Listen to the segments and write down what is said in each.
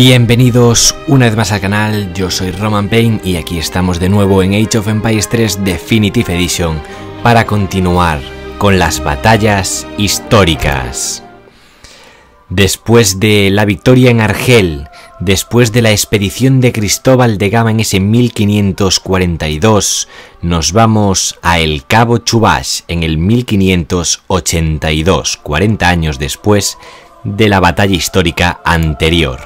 Bienvenidos una vez más al canal, yo soy Roman Payne y aquí estamos de nuevo en Age of Empires 3 Definitive Edition para continuar con las batallas históricas. Después de la victoria en Argel, después de la expedición de Cristóbal de Gama en ese 1542, nos vamos a el Cabo Chuvash en el 1582, 40 años después de la batalla histórica anterior.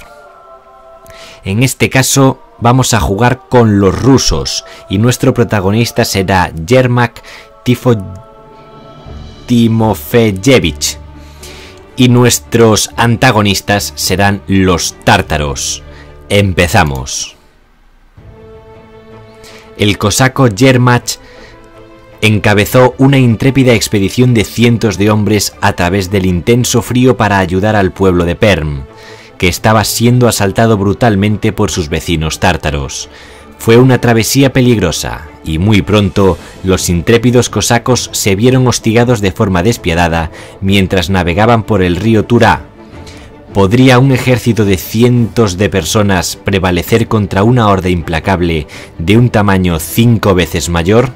En este caso vamos a jugar con los rusos y nuestro protagonista será Yermak Timofeyevich y nuestros antagonistas serán los tártaros. Empezamos. El cosaco Yermak encabezó una intrépida expedición de cientos de hombres a través del intenso frío para ayudar al pueblo de Perm, que estaba siendo asaltado brutalmente por sus vecinos tártaros. Fue una travesía peligrosa, y muy pronto los intrépidos cosacos se vieron hostigados de forma despiadada mientras navegaban por el río Turá. ¿Podría un ejército de cientos de personas prevalecer contra una horda implacable de un tamaño 5 veces mayor?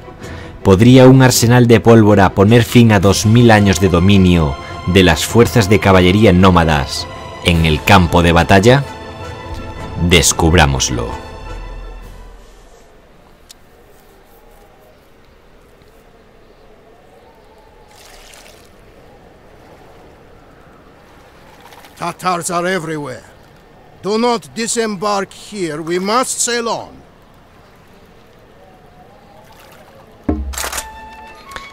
¿Podría un arsenal de pólvora poner fin a 2000 años de dominio de las fuerzas de caballería nómadas en el campo de batalla? Descubrámoslo. Tatars are everywhere. Do not disembark here. We must sail on.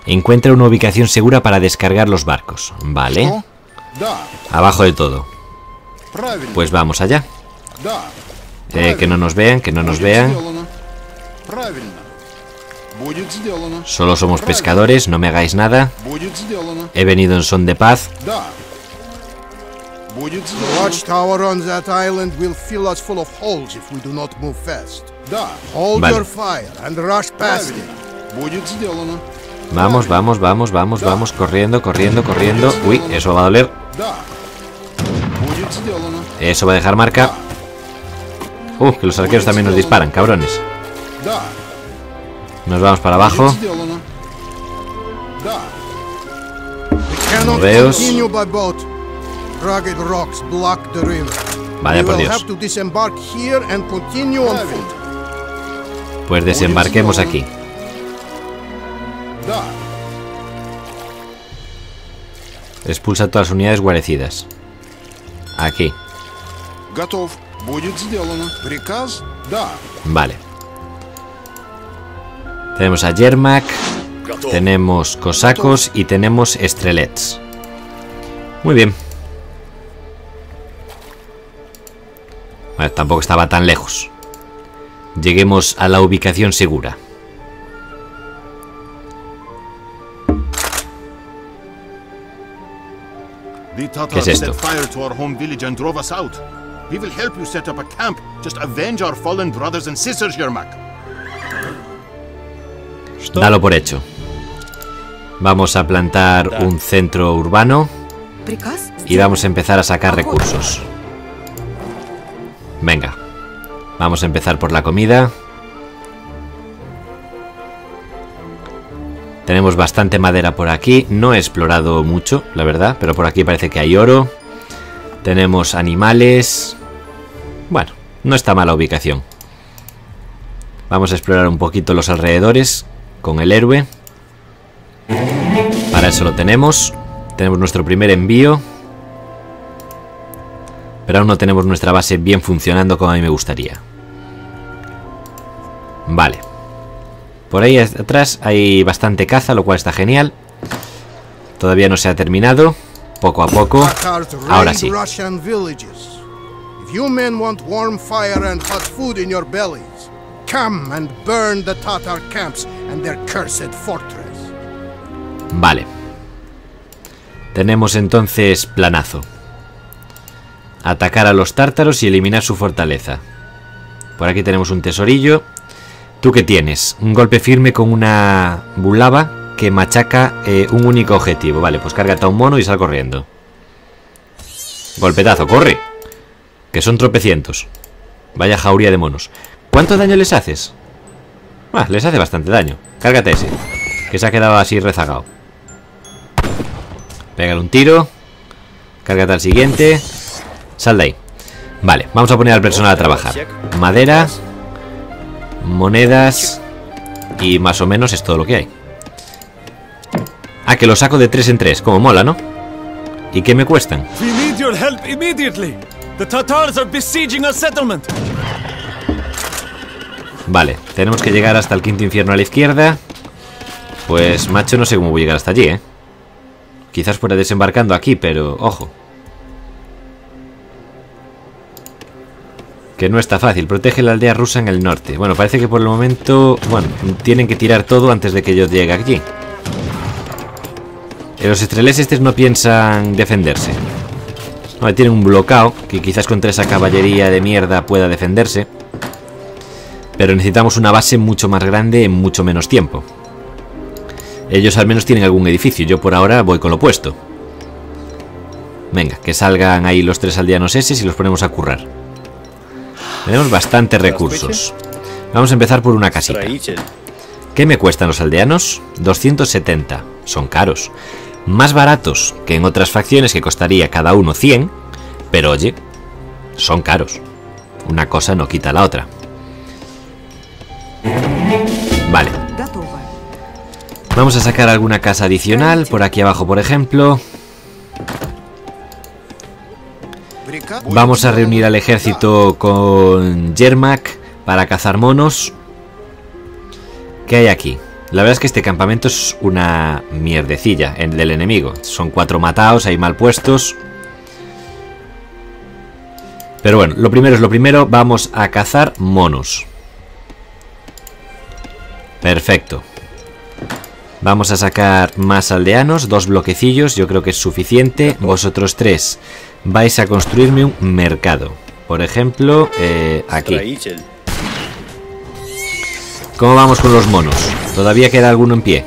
Encuentra una ubicación segura para descargar los barcos. Vale. Abajo de todo. Pues vamos allá. Que no nos vean, que no nos vean. Solo somos pescadores, no me hagáis nada. He venido en son de paz. Vale. Vamos, vamos, vamos, vamos, vamos, corriendo, corriendo, corriendo. Uy, eso va a doler. Eso va a dejar marca. Que los arqueros también nos disparan, cabrones. Nos vamos para abajo. Moveos. Vaya por Dios. Pues desembarquemos aquí. Expulsa todas las unidades guarecidas. Aquí. Vale. Tenemos a Yermak, tenemos cosacos y tenemos estrelets. Muy bien. Bueno, tampoco estaba tan lejos. Lleguemos a la ubicación segura. ¿Qué es esto? Dalo por hecho. Vamos a plantar un centro urbano y vamos a empezar a sacar recursos. Venga, vamos a empezar por la comida. Tenemos bastante madera por aquí. No he explorado mucho, la verdad, pero por aquí parece que hay oro. Tenemos animales. Bueno, no está mala ubicación. Vamos a explorar un poquito los alrededores con el héroe. Para eso lo tenemos. Tenemos nuestro primer envío. Pero aún no tenemos nuestra base bien funcionando como a mí me gustaría. Vale. Por ahí atrás hay bastante caza, lo cual está genial. Todavía no se ha terminado. Poco a poco. Ahora sí. Vale. Tenemos entonces planazo. Atacar a los tártaros y eliminar su fortaleza. Por aquí tenemos un tesorillo. ¿Tú qué tienes? Un golpe firme con una bulava que machaca un único objetivo. Vale, pues cárgate a un mono y sal corriendo. Golpetazo, corre. Que son tropecientos. Vaya jauría de monos. ¿Cuánto daño les haces? Ah, les hace bastante daño. Cárgate ese, que se ha quedado así rezagado. Pégale un tiro. Cárgate al siguiente. Sal de ahí. Vale, vamos a poner al personal a trabajar. Madera, monedas. Y más o menos es todo lo que hay. Ah, que lo saco de 3 en 3. Como mola, ¿no? ¿Y qué me cuestan? Vale, tenemos que llegar hasta el quinto infierno a la izquierda. Pues, macho, no sé cómo voy a llegar hasta allí, ¿eh? Quizás fuera desembarcando aquí, pero... ojo. Que no está fácil. Protege la aldea rusa en el norte. Bueno, parece que por el momento... bueno, tienen que tirar todo antes de que yo llegue aquí. Los estreles estos no piensan defenderse. No, tienen un bloqueo que quizás contra esa caballería de mierda pueda defenderse. Pero necesitamos una base mucho más grande en mucho menos tiempo. Ellos al menos tienen algún edificio. Yo por ahora voy con lo opuesto. Venga, que salgan ahí los tres aldeanos esos y los ponemos a currar. Tenemos bastantes recursos. Vamos a empezar por una casita. ¿Qué me cuestan los aldeanos? 270. Son caros. Más baratos que en otras facciones que costaría cada uno 100. Pero oye, son caros. Una cosa no quita la otra. Vale. Vamos a sacar alguna casa adicional. Por aquí abajo, por ejemplo. Vamos a reunir al ejército con Yermak para cazar monos. ¿Qué hay aquí? La verdad es que este campamento es una mierdecilla del enemigo. Son 4 mataos, hay mal puestos. Pero bueno, lo primero es lo primero. Vamos a cazar monos. Perfecto. Vamos a sacar más aldeanos. 2 bloquecillos, yo creo que es suficiente. Vosotros 3 vais a construirme un mercado. Por ejemplo, aquí. ¿Cómo vamos con los monos? Todavía queda alguno en pie.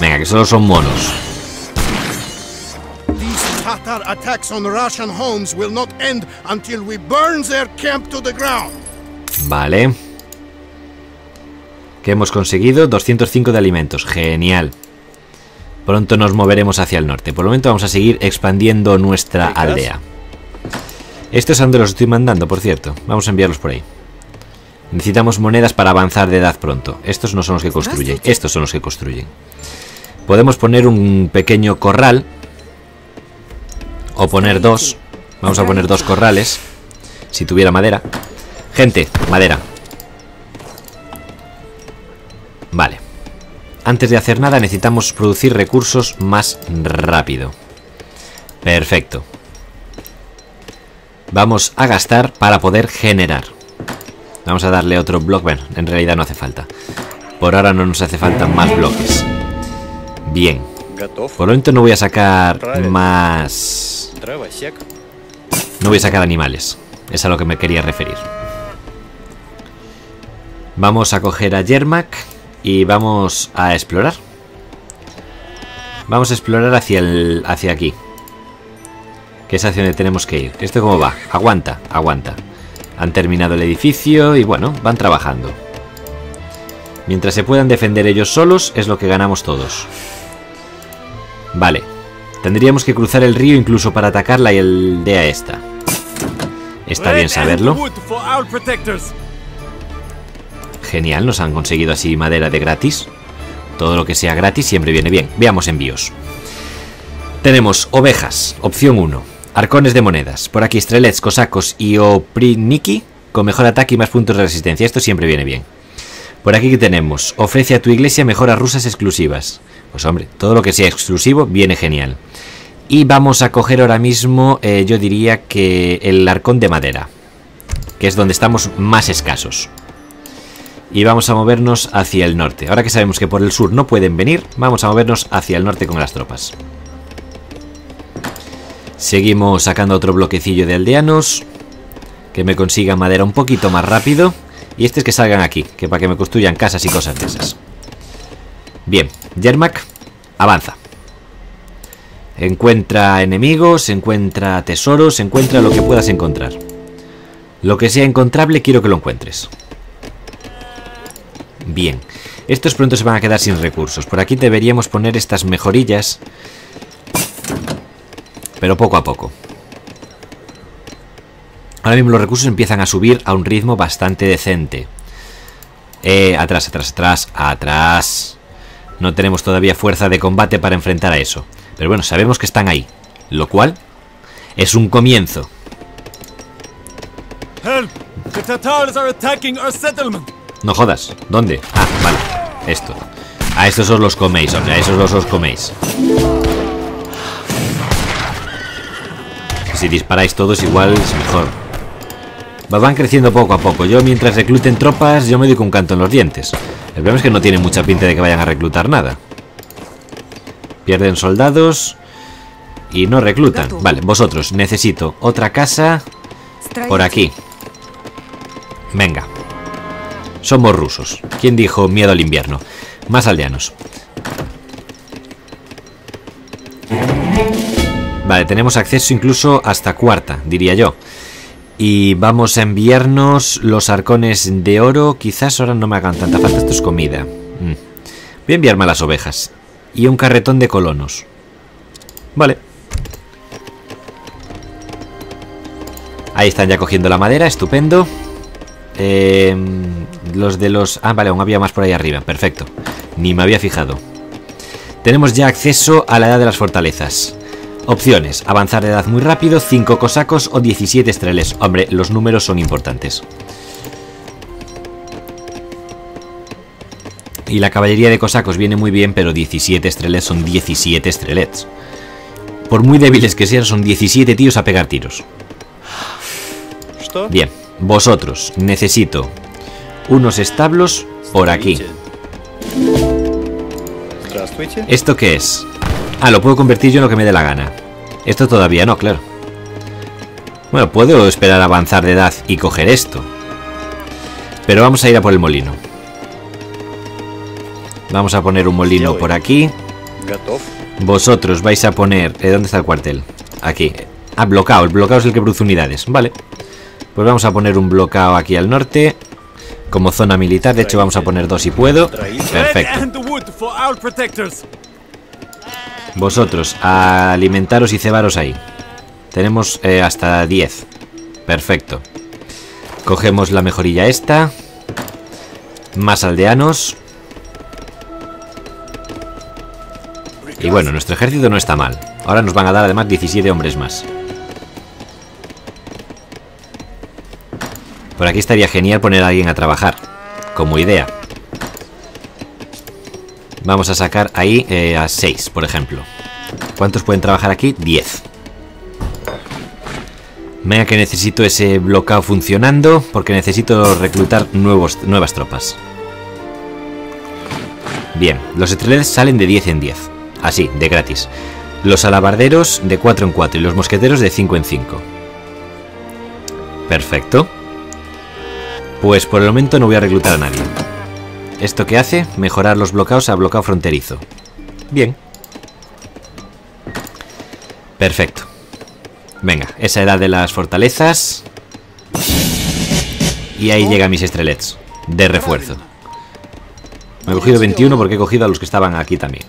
Venga, que solo son monos. Vale. Que hemos conseguido 205 de alimentos. Genial. Pronto nos moveremos hacia el norte. Por el momento vamos a seguir expandiendo nuestra aldea. Estos son de los que estoy mandando, por cierto. Vamos a enviarlos por ahí. Necesitamos monedas para avanzar de edad pronto. Estos no son los que construyen. Estos son los que construyen. Podemos poner un pequeño corral. O poner 2. Vamos a poner 2 corrales. Si tuviera madera. Gente, madera. Vale. Antes de hacer nada necesitamos producir recursos más rápido. Perfecto. Vamos a gastar para poder generar. Vamos a darle otro bloque. Bueno, en realidad no hace falta. Por ahora no nos hace falta más bloques. Bien. Por lo tanto no voy a sacar más... no voy a sacar animales. Es a lo que me quería referir. Vamos a coger a Yermak y vamos a explorar. Vamos a explorar hacia aquí. Que es hacia donde tenemos que ir. ¿Esto cómo va? Aguanta, aguanta. Han terminado el edificio y bueno, van trabajando. Mientras se puedan defender ellos solos, es lo que ganamos todos. Vale. Tendríamos que cruzar el río incluso para atacar la aldea esta. Está bien saberlo. Genial, nos han conseguido así madera de gratis. Todo lo que sea gratis siempre viene bien. Veamos envíos. Tenemos ovejas, opción 1. Arcones de monedas. Por aquí estrelets, cosacos y opriniki con mejor ataque y más puntos de resistencia. Esto siempre viene bien. Por aquí que tenemos, ofrece a tu iglesia mejoras rusas exclusivas. Pues hombre, todo lo que sea exclusivo viene genial. Y vamos a coger ahora mismo, yo diría que el arcón de madera. Que es donde estamos más escasos. Y vamos a movernos hacia el norte. Ahora que sabemos que por el sur no pueden venir, vamos a movernos hacia el norte con las tropas. Seguimos sacando otro bloquecillo de aldeanos. Que me consigan madera un poquito más rápido. Y es que salgan aquí, que para que me construyan casas y cosas de esas. Bien, Yermak, avanza. Encuentra enemigos, encuentra tesoros, encuentra lo que puedas encontrar. Lo que sea encontrable quiero que lo encuentres. Bien. Estos pronto se van a quedar sin recursos. Por aquí deberíamos poner estas mejorillas, pero poco a poco. Ahora mismo los recursos empiezan a subir a un ritmo bastante decente. Atrás, atrás, atrás, atrás. No tenemos todavía fuerza de combate para enfrentar a eso, pero bueno, sabemos que están ahí, lo cual es un comienzo. No jodas, ¿dónde? Ah, vale, esto. A estos os los coméis, hombre, a esos os coméis. Si disparáis todos igual es mejor. Van creciendo poco a poco. Yo mientras recluten tropas, yo me doy con un canto en los dientes. El problema es que no tienen mucha pinta de que vayan a reclutar nada. Pierden soldados y no reclutan. Vale, vosotros, necesito otra casa por aquí. Venga. Somos rusos. ¿Quién dijo miedo al invierno? Más aldeanos. Vale, tenemos acceso incluso hasta cuarta, diría yo. Y vamos a enviarnos los arcones de oro. Quizás ahora no me hagan tanta falta. Esto es comida. Voy a enviarme a las ovejas. Y un carretón de colonos. Vale. Ahí están ya cogiendo la madera. Estupendo. Los de los... Ah, vale, aún había más por ahí arriba. Perfecto. Ni me había fijado. Tenemos ya acceso a la edad de las fortalezas. Opciones, avanzar de edad muy rápido, 5 cosacos o 17 estreles. Hombre, los números son importantes. Y la caballería de cosacos viene muy bien, pero 17 estreles son 17 estrelets. Por muy débiles que sean, son 17 tíos a pegar tiros. Bien, vosotros, necesito unos establos por aquí. ¿Esto qué es? Ah, lo puedo convertir yo en lo que me dé la gana. Esto todavía no, claro. Bueno, puedo esperar a avanzar de edad y coger esto. Pero vamos a ir a por el molino. Vamos a poner un molino por aquí. Vosotros vais a poner... ¿dónde está el cuartel? Aquí. Ah, bloqueado. El bloqueado es el que produce unidades. Vale. Pues vamos a poner un bloqueado aquí al norte. Como zona militar. De hecho, vamos a poner dos si puedo. Perfecto. Vosotros, a alimentaros y cebaros ahí. Tenemos hasta 10. Perfecto. Cogemos la mejorilla esta. Más aldeanos. Y bueno, nuestro ejército no está mal. Ahora nos van a dar además 17 hombres más. Por aquí estaría genial poner a alguien a trabajar. Como idea. Vamos a sacar ahí a 6, por ejemplo. ¿Cuántos pueden trabajar aquí? 10. Venga, que necesito ese bloqueo funcionando, porque necesito reclutar nuevas tropas. Bien, los estrelets salen de 10 en 10. Así, de gratis. Los alabarderos de 4 en 4 y los mosqueteros de 5 en 5. Perfecto. Pues por el momento no voy a reclutar a nadie. ¿Esto qué hace? Mejorar los bloqueos a bloqueo fronterizo. Bien. Perfecto. Venga, esa edad de las fortalezas. Y ahí llegan mis estrelets de refuerzo. Me he cogido 21 porque he cogido a los que estaban aquí también.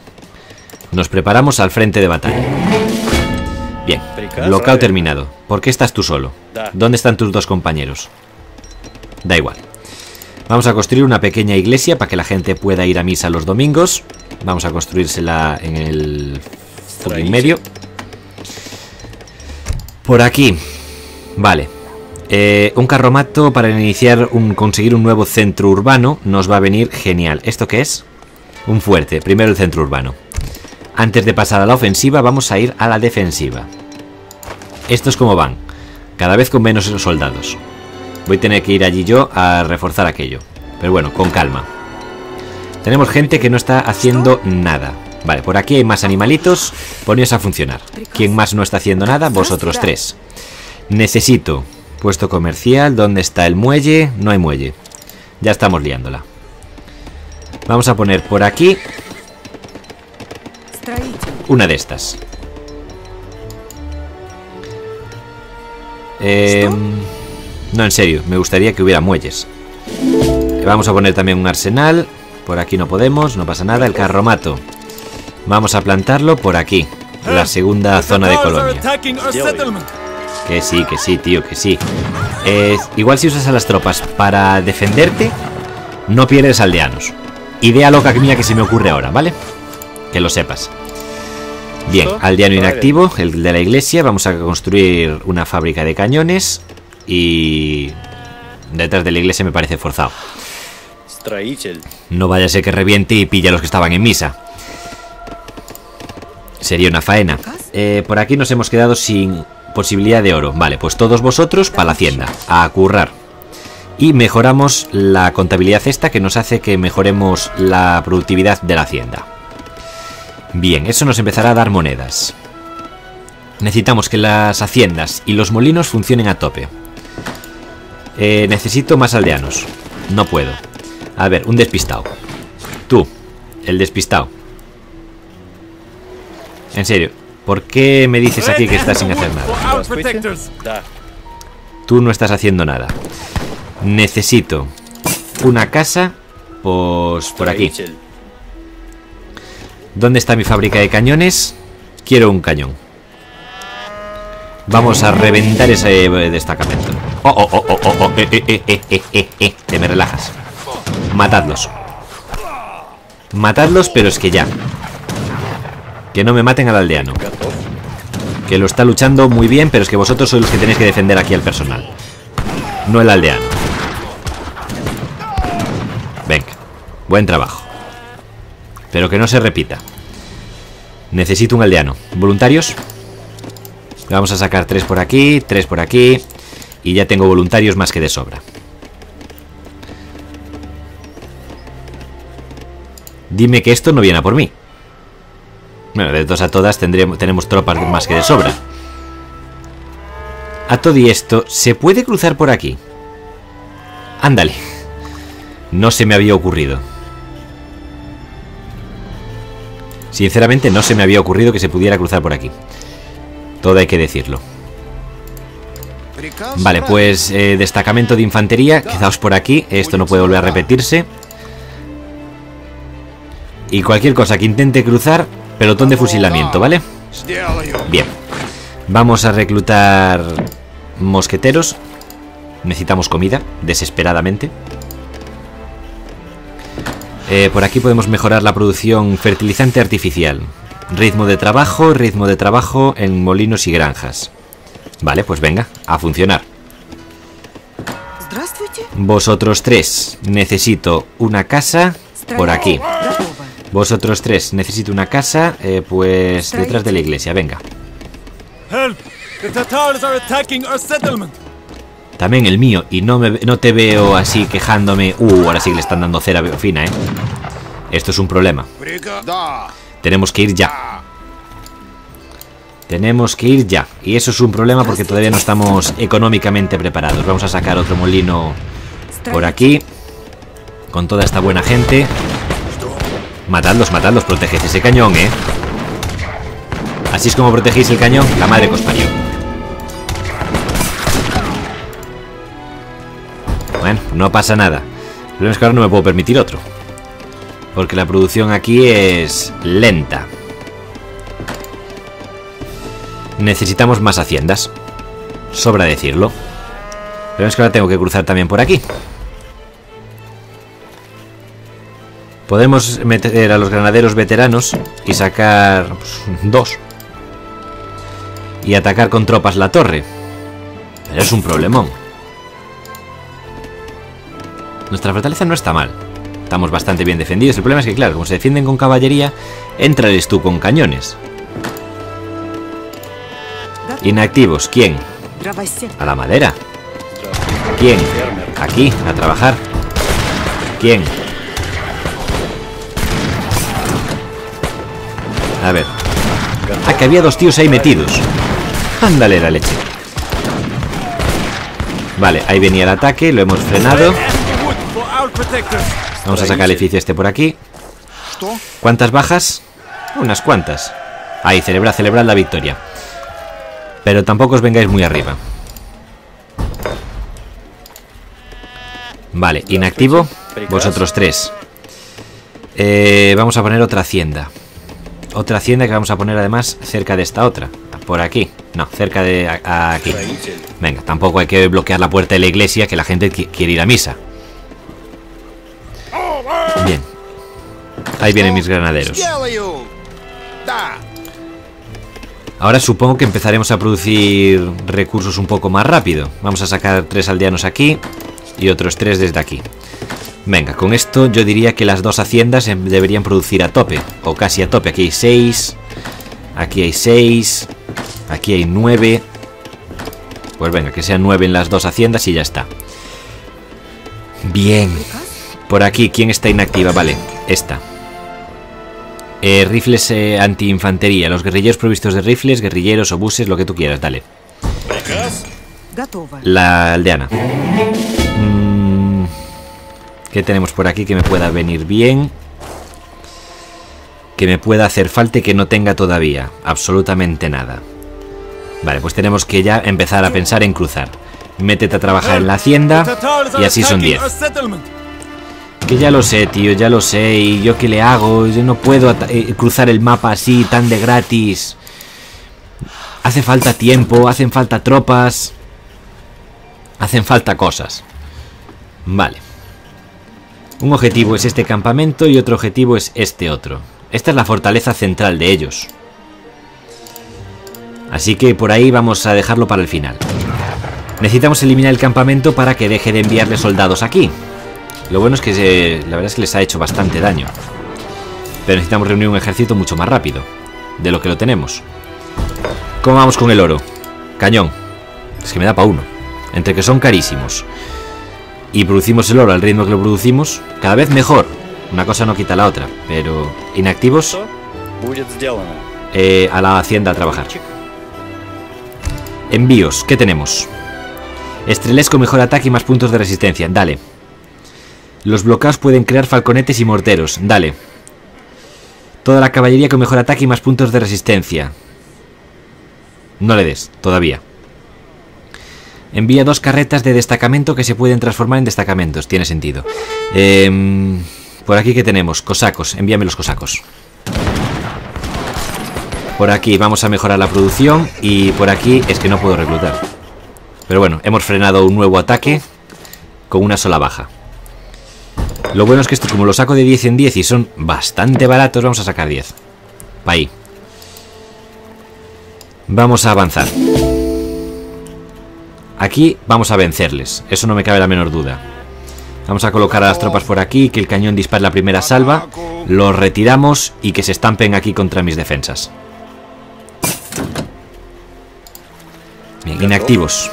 Nos preparamos al frente de batalla. Bien, bloqueo terminado. ¿Por qué estás tú solo? ¿Dónde están tus dos compañeros? Da igual. Vamos a construir una pequeña iglesia para que la gente pueda ir a misa los domingos. Vamos a construírsela en el medio. Por aquí. Vale. Un carromato para iniciar conseguir un nuevo centro urbano nos va a venir genial. ¿Esto qué es? Un fuerte. Primero el centro urbano. Antes de pasar a la ofensiva vamos a ir a la defensiva. Estos como van. Cada vez con menos soldados. Voy a tener que ir allí yo a reforzar aquello. Pero bueno, con calma. Tenemos gente que no está haciendo nada. Vale, por aquí hay más animalitos. Poneos a funcionar. ¿Quién más no está haciendo nada? Vosotros tres. Necesito puesto comercial. ¿Dónde está el muelle? No hay muelle. Ya estamos liándola. Vamos a poner por aquí una de estas. No, en serio, me gustaría que hubiera muelles. Vamos a poner también un arsenal. Por aquí no podemos, no pasa nada. El carromato vamos a plantarlo por aquí, la segunda zona de colonia. Que sí, tío, que sí. Igual si usas a las tropas para defenderte, no pierdes aldeanos. Idea loca mía que se me ocurre ahora, ¿vale? Que lo sepas. Bien, aldeano inactivo, el de la iglesia. Vamos a construir una fábrica de cañones. Y... detrás de la iglesia me parece forzado. No vaya a ser que reviente y pilla a los que estaban en misa. Sería una faena. Por aquí nos hemos quedado sin posibilidad de oro. Vale, pues todos vosotros para la hacienda, a currar. Y mejoramos la contabilidad esta, que nos hace que mejoremos la productividad de la hacienda. Bien, eso nos empezará a dar monedas. Necesitamos que las haciendas y los molinos funcionen a tope. Necesito más aldeanos. No puedo. A ver, un despistado. Tú, el despistado. En serio, ¿por qué me dices aquí que estás sin hacer nada? Tú no estás haciendo nada. Necesito una casa, pues por aquí. ¿Dónde está mi fábrica de cañones? Quiero un cañón. Vamos a reventar ese destacamento. Oh, oh, oh, oh, oh, te me relajas. Matadlos. Matadlos, pero es que ya. Que no me maten al aldeano, que lo está luchando muy bien, pero es que vosotros sois los que tenéis que defender aquí al personal, no el aldeano. Venga, buen trabajo. Pero que no se repita. Necesito un aldeano. Voluntarios. Vamos a sacar 3 por aquí, 3 por aquí. Y ya tengo voluntarios más que de sobra. Dime que esto no viene a por mí. Bueno, de todas a todas tenemos tropas más que de sobra. A todo y esto, ¿se puede cruzar por aquí? Ándale. No se me había ocurrido. Sinceramente no se me había ocurrido que se pudiera cruzar por aquí. Todo hay que decirlo. Vale, pues destacamento de infantería, quedaos por aquí. Esto no puede volver a repetirse. Y cualquier cosa que intente cruzar, pelotón de fusilamiento, ¿vale? Bien. Vamos a reclutar mosqueteros. Necesitamos comida, desesperadamente. Por aquí podemos mejorar la producción fertilizante artificial. Ritmo de trabajo en molinos y granjas. Vale, pues venga, a funcionar. Vosotros tres, necesito una casa por aquí. Vosotros tres, necesito una casa, pues detrás de la iglesia, venga. También el mío, y no te veo así quejándome. Ahora sí que le están dando cera fina, ¿eh? Esto es un problema. Tenemos que ir ya. Tenemos que ir ya. Y eso es un problema porque todavía no estamos económicamente preparados. Vamos a sacar otro molino por aquí. Con toda esta buena gente. Matadlos, matadlos, proteged ese cañón, ¿eh? Así es como protegéis el cañón, la madre que os parió. Bueno, no pasa nada. El problema es que ahora no me puedo permitir otro, porque la producción aquí es lenta. Necesitamos más haciendas. Sobra decirlo. Pero es que ahora tengo que cruzar también por aquí. Podemos meter a los granaderos veteranos y sacar dos. Y atacar con tropas la torre. Pero es un problemón. Nuestra fortaleza no está mal. Estamos bastante bien defendidos. El problema es que, claro, como se defienden con caballería, entrales tú con cañones. Inactivos, ¿quién? A la madera. ¿Quién? Aquí, a trabajar. ¿Quién? A ver. Ah, que había dos tíos ahí metidos. Ándale la leche. Vale, ahí venía el ataque, lo hemos frenado. Vamos a sacar el edificio este por aquí. ¿Cuántas bajas? Unas cuantas. Ahí, celebrad la victoria. Pero tampoco os vengáis muy arriba. Vale, inactivo. Vosotros tres. Vamos a poner otra hacienda. Otra hacienda que vamos a poner además cerca de esta otra. Por aquí. No, cerca de aquí. Venga, tampoco hay que bloquear la puerta de la iglesia, que la gente quiere ir a misa. Bien. Ahí vienen mis granaderos. Ahora supongo que empezaremos a producir recursos un poco más rápido. Vamos a sacar 3 aldeanos aquí y otros 3 desde aquí. Venga, con esto yo diría que las dos haciendas deberían producir a tope, o casi a tope. Aquí hay 6, aquí hay 6, aquí hay 9. Pues venga, que sean 9 en las dos haciendas y ya está. Bien. Por aquí, ¿quién está inactiva? Vale, esta. Rifles antiinfantería. Los guerrilleros provistos de rifles, guerrilleros, obuses, lo que tú quieras, dale. La aldeana. ¿Qué tenemos por aquí que me pueda venir bien? Que me pueda hacer falta y que no tenga todavía absolutamente nada. Vale, pues tenemos que ya empezar a pensar en cruzar. Métete a trabajar en la hacienda. Y así son 10. Que ya lo sé, tío, ya lo sé. ¿Y yo qué le hago? Yo no puedo cruzar el mapa así, tan de gratis. Hace falta tiempo, hacen falta tropas. Hacen falta cosas. Vale. Un objetivo es este campamento y otro objetivo es este otro. Esta es la fortaleza central de ellos. Así que por ahí vamos a dejarlo para el final. Necesitamos eliminar el campamento para que deje de enviarle soldados aquí. Lo bueno es que la verdad es que les ha hecho bastante daño. Pero necesitamos reunir un ejército mucho más rápido de lo que lo tenemos. ¿Cómo vamos con el oro? Cañón. Es que me da para uno. Entre que son carísimos y producimos el oro al ritmo que lo producimos, cada vez mejor. Una cosa no quita la otra. Pero inactivos, a la hacienda a trabajar. Envíos, ¿qué tenemos? Estrelesco, mejor ataque y más puntos de resistencia. Dale. Los bloqueados pueden crear falconetes y morteros. Dale. Toda la caballería con mejor ataque y más puntos de resistencia. No le des, todavía. Envía 2 carretas de destacamento que se pueden transformar en destacamentos. Tiene sentido. Por aquí que tenemos, cosacos. Envíame los cosacos. Por aquí vamos a mejorar la producción. Y por aquí es que no puedo reclutar. Pero bueno, hemos frenado un nuevo ataque con una sola baja. Lo bueno es que esto, como lo saco de 10 en 10 y son bastante baratos, vamos a sacar 10. Ahí. Vamos a avanzar. Aquí vamos a vencerles, eso no me cabe la menor duda. Vamos a colocar a las tropas por aquí, que el cañón dispare la primera salva. Los retiramos y que se estampen aquí contra mis defensas. Bien, inactivos.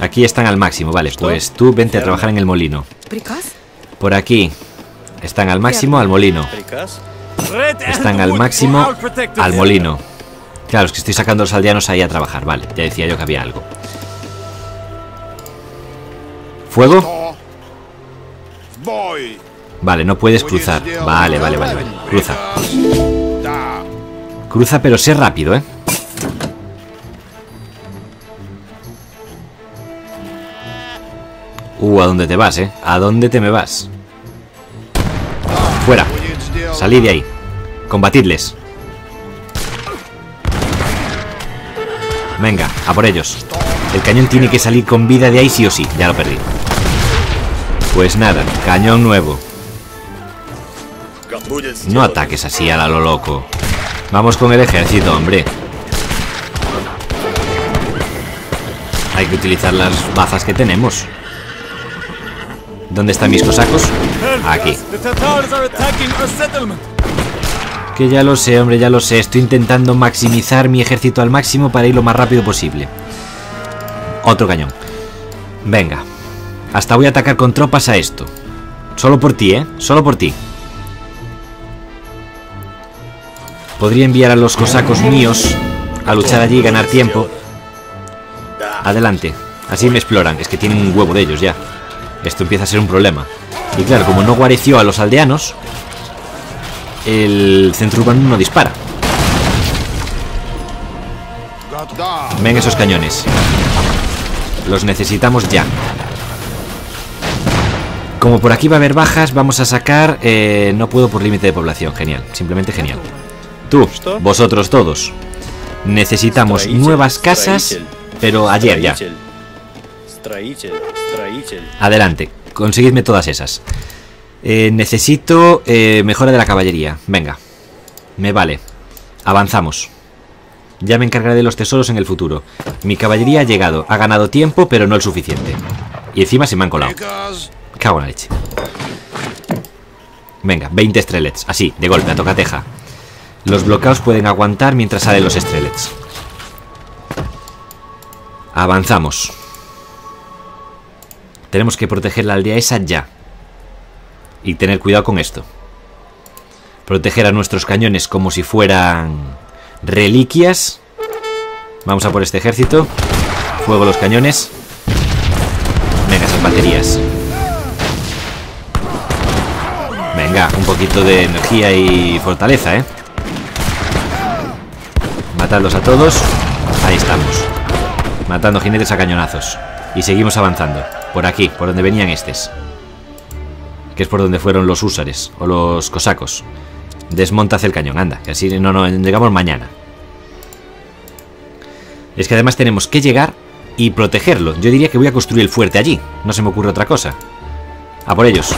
Aquí están al máximo, vale, pues tú vente a trabajar en el molino. Por aquí están al máximo, al molino. Están al máximo, al molino. Claro, es que estoy sacando a los aldeanos ahí a trabajar. Vale, ya decía yo que había algo. ¿Fuego? Vale, no puedes cruzar. Vale, vale, vale, vale. Cruza. Cruza, pero sé rápido, ¿eh? ¿A dónde te vas, eh? ¿A dónde te me vas? Fuera. Salid de ahí. Combatidles. Venga, a por ellos. El cañón tiene que salir con vida de ahí sí o sí. Ya lo perdí. Pues nada, cañón nuevo. No ataques así a lo loco. Vamos con el ejército, hombre. Hay que utilizar las bazas que tenemos. ¿Dónde están mis cosacos? Aquí. Que ya lo sé, hombre, ya lo sé. Estoy intentando maximizar mi ejército al máximo para ir lo más rápido posible. Otro cañón. Venga. Hasta voy a atacar con tropas a esto. Solo por ti, ¿eh? Solo por ti. Podría enviar a los cosacos míos a luchar allí y ganar tiempo. Adelante. Así me exploran. Es que tienen un huevo de ellos ya. Esto empieza a ser un problema. Y claro, como no guareció a los aldeanos, el centro urbano no dispara. Ven esos cañones. Los necesitamos ya. Como por aquí va a haber bajas, vamos a sacar... no puedo por límite de población. Genial, simplemente genial. Tú, vosotros todos. Necesitamos nuevas casas, pero ayer ya. Adelante, conseguidme todas esas. Necesito mejora de la caballería. Venga, me vale. Avanzamos. Ya me encargaré de los tesoros en el futuro. Mi caballería ha llegado, ha ganado tiempo, pero no el suficiente. Y encima se me han colado. Cago en la leche. Venga, 20 strelets. Así, de golpe, a tocateja. Los bloqueos pueden aguantar mientras salen los strelets. Avanzamos. Tenemos que proteger la aldea esa ya. Y tener cuidado con esto. Proteger a nuestros cañones como si fueran reliquias. Vamos a por este ejército. Fuego los cañones. Venga, esas baterías. Venga, un poquito de energía y fortaleza, ¿eh? Matadlos a todos. Ahí estamos. Matando jinetes a cañonazos. Y seguimos avanzando. Por aquí, por donde venían estos. Que es por donde fueron los húsares o los cosacos. Desmonta hacia el cañón, anda. Que así no llegamos mañana. Es que además tenemos que llegar y protegerlo. Yo diría que voy a construir el fuerte allí. No se me ocurre otra cosa. A por ellos.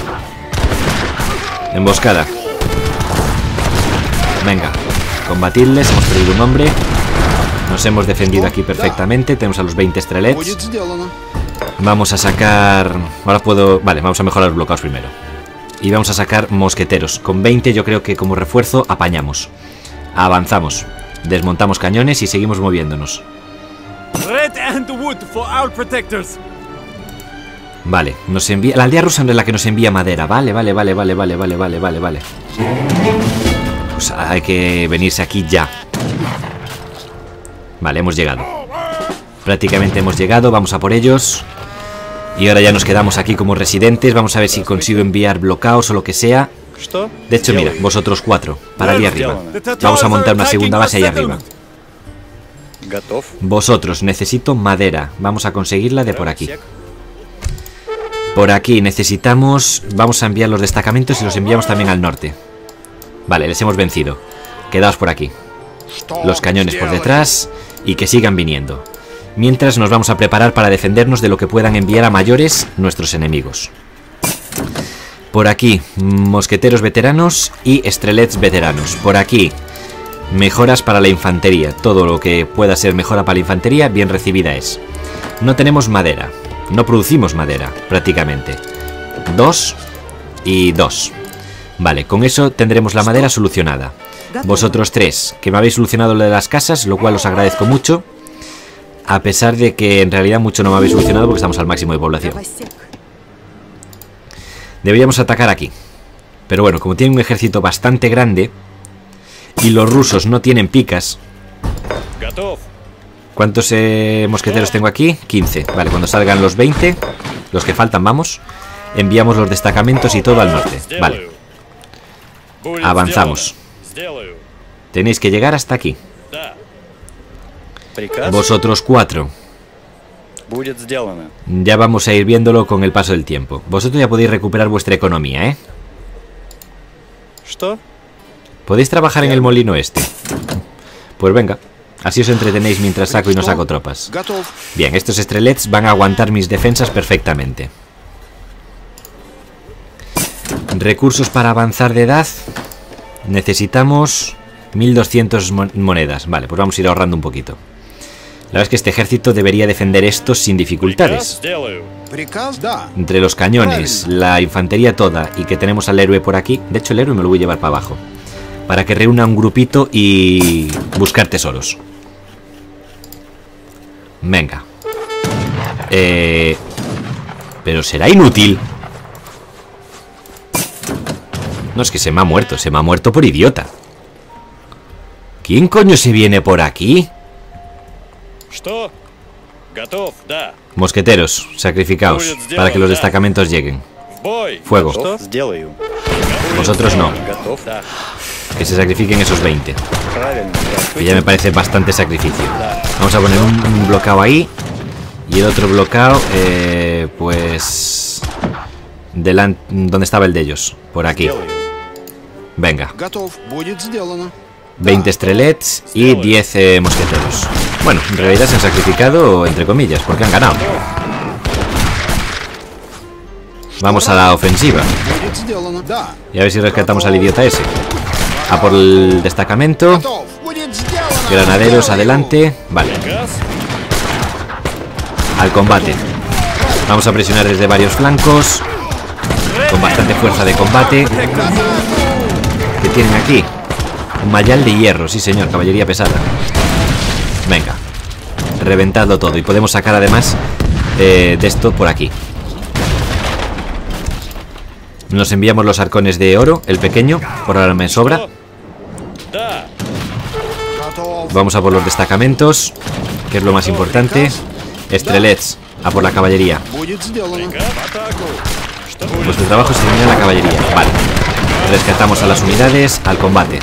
Emboscada. Venga, combatirles. Hemos perdido un hombre. Nos hemos defendido aquí perfectamente. Tenemos a los 20 strelets. Vamos a sacar... Ahora puedo... Vale, vamos a mejorar los bloqueos primero. Y vamos a sacar mosqueteros. Con 20 yo creo que como refuerzo apañamos. Avanzamos. Desmontamos cañones y seguimos moviéndonos. Vale, nos envía... La aldea rusa es la que nos envía madera. Vale. Pues hay que venirse aquí ya. Vale, hemos llegado. Prácticamente hemos llegado. Vamos a por ellos. Y ahora ya nos quedamos aquí como residentes. Vamos a ver si consigo enviar bloqueos o lo que sea. De hecho, mira, vosotros 4. Para allá arriba. Vamos a montar una segunda base allá arriba. Vosotros, necesito madera. Vamos a conseguirla de por aquí. Por aquí necesitamos... Vamos a enviar los destacamentos y los enviamos también al norte. Vale, les hemos vencido. Quedaos por aquí. Los cañones por detrás y que sigan viniendo. Mientras nos vamos a preparar para defendernos de lo que puedan enviar a mayores nuestros enemigos. Por aquí, mosqueteros veteranos y strelets veteranos. Por aquí, mejoras para la infantería. Todo lo que pueda ser mejora para la infantería, bien recibida es. No tenemos madera. No producimos madera, prácticamente. 2 y 2. Vale, con eso tendremos la madera solucionada. Vosotros 3, que me habéis solucionado lo de las casas, lo cual os agradezco mucho. A pesar de que en realidad mucho no me habéis solucionado porque estamos al máximo de población. Deberíamos atacar aquí. Pero bueno, como tienen un ejército bastante grande y los rusos no tienen picas... ¿Cuántos mosqueteros tengo aquí? 15. Vale, cuando salgan los 20, los que faltan, vamos. Enviamos los destacamentos y todo al norte. Vale. Avanzamos. Tenéis que llegar hasta aquí. Vosotros 4. Ya vamos a ir viéndolo con el paso del tiempo. Vosotros ya podéis recuperar vuestra economía, ¿eh? ¿Podéis trabajar en el molino este? Pues venga. Así os entretenéis mientras saco y no saco tropas. Bien, estos strelets van a aguantar mis defensas perfectamente. Recursos para avanzar de edad. Necesitamos 1200 monedas. Vale, pues vamos a ir ahorrando un poquito. La verdad es que este ejército debería defender esto sin dificultades. Entre los cañones, la infantería toda y que tenemos al héroe por aquí. De hecho, el héroe me lo voy a llevar para abajo. Para que reúna un grupito y buscar tesoros. Venga. Pero será inútil. No, es que se me ha muerto por idiota. ¿Quién coño se viene por aquí? Mosqueteros, sacrificaos para que los destacamentos lleguen. Fuego. Vosotros no. Que se sacrifiquen esos 20. Que ya me parece bastante sacrificio. Vamos a poner un bloqueo ahí. Y el otro bloqueo, pues... delante, donde estaba el de ellos, por aquí. Venga. 20 estrelets y 10 mosqueteros. Bueno, en realidad se han sacrificado, entre comillas, porque han ganado. Vamos a la ofensiva. Y a ver si rescatamos al idiota ese. A por el destacamento. Granaderos adelante. Vale. Al combate. Vamos a presionar desde varios flancos. Con bastante fuerza de combate. ¿Qué tienen aquí? Un mayal de hierro. Sí, señor. Caballería pesada. Venga. Reventadlo todo. Y podemos sacar además de esto por aquí. Nos enviamos los arcones de oro, el pequeño, por ahora me sobra. Vamos a por los destacamentos, que es lo más importante. Estrelets, a por la caballería. Nuestro trabajo es terminar la caballería. Vale. Rescatamos a las unidades, al combate.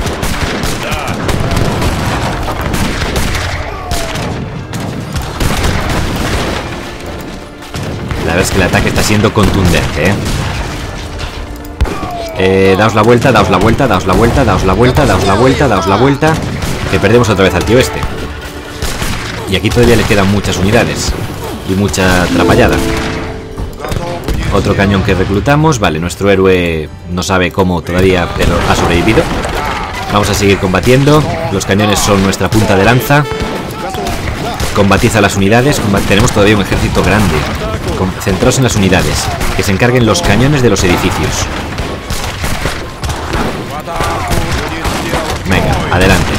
La verdad es que el ataque está siendo contundente, ¿eh? Daos la vuelta, daos la vuelta, daos la vuelta, daos la vuelta, daos la vuelta, daos la vuelta. Que perdemos otra vez al tío este. Y aquí todavía le quedan muchas unidades. Y mucha atrapallada. Otro cañón que reclutamos. Vale, nuestro héroe no sabe cómo todavía, pero ha sobrevivido. Vamos a seguir combatiendo. Los cañones son nuestra punta de lanza. Combatid a las unidades. Tenemos todavía un ejército grande. Concentraos en las unidades. Que se encarguen los cañones de los edificios. Adelante.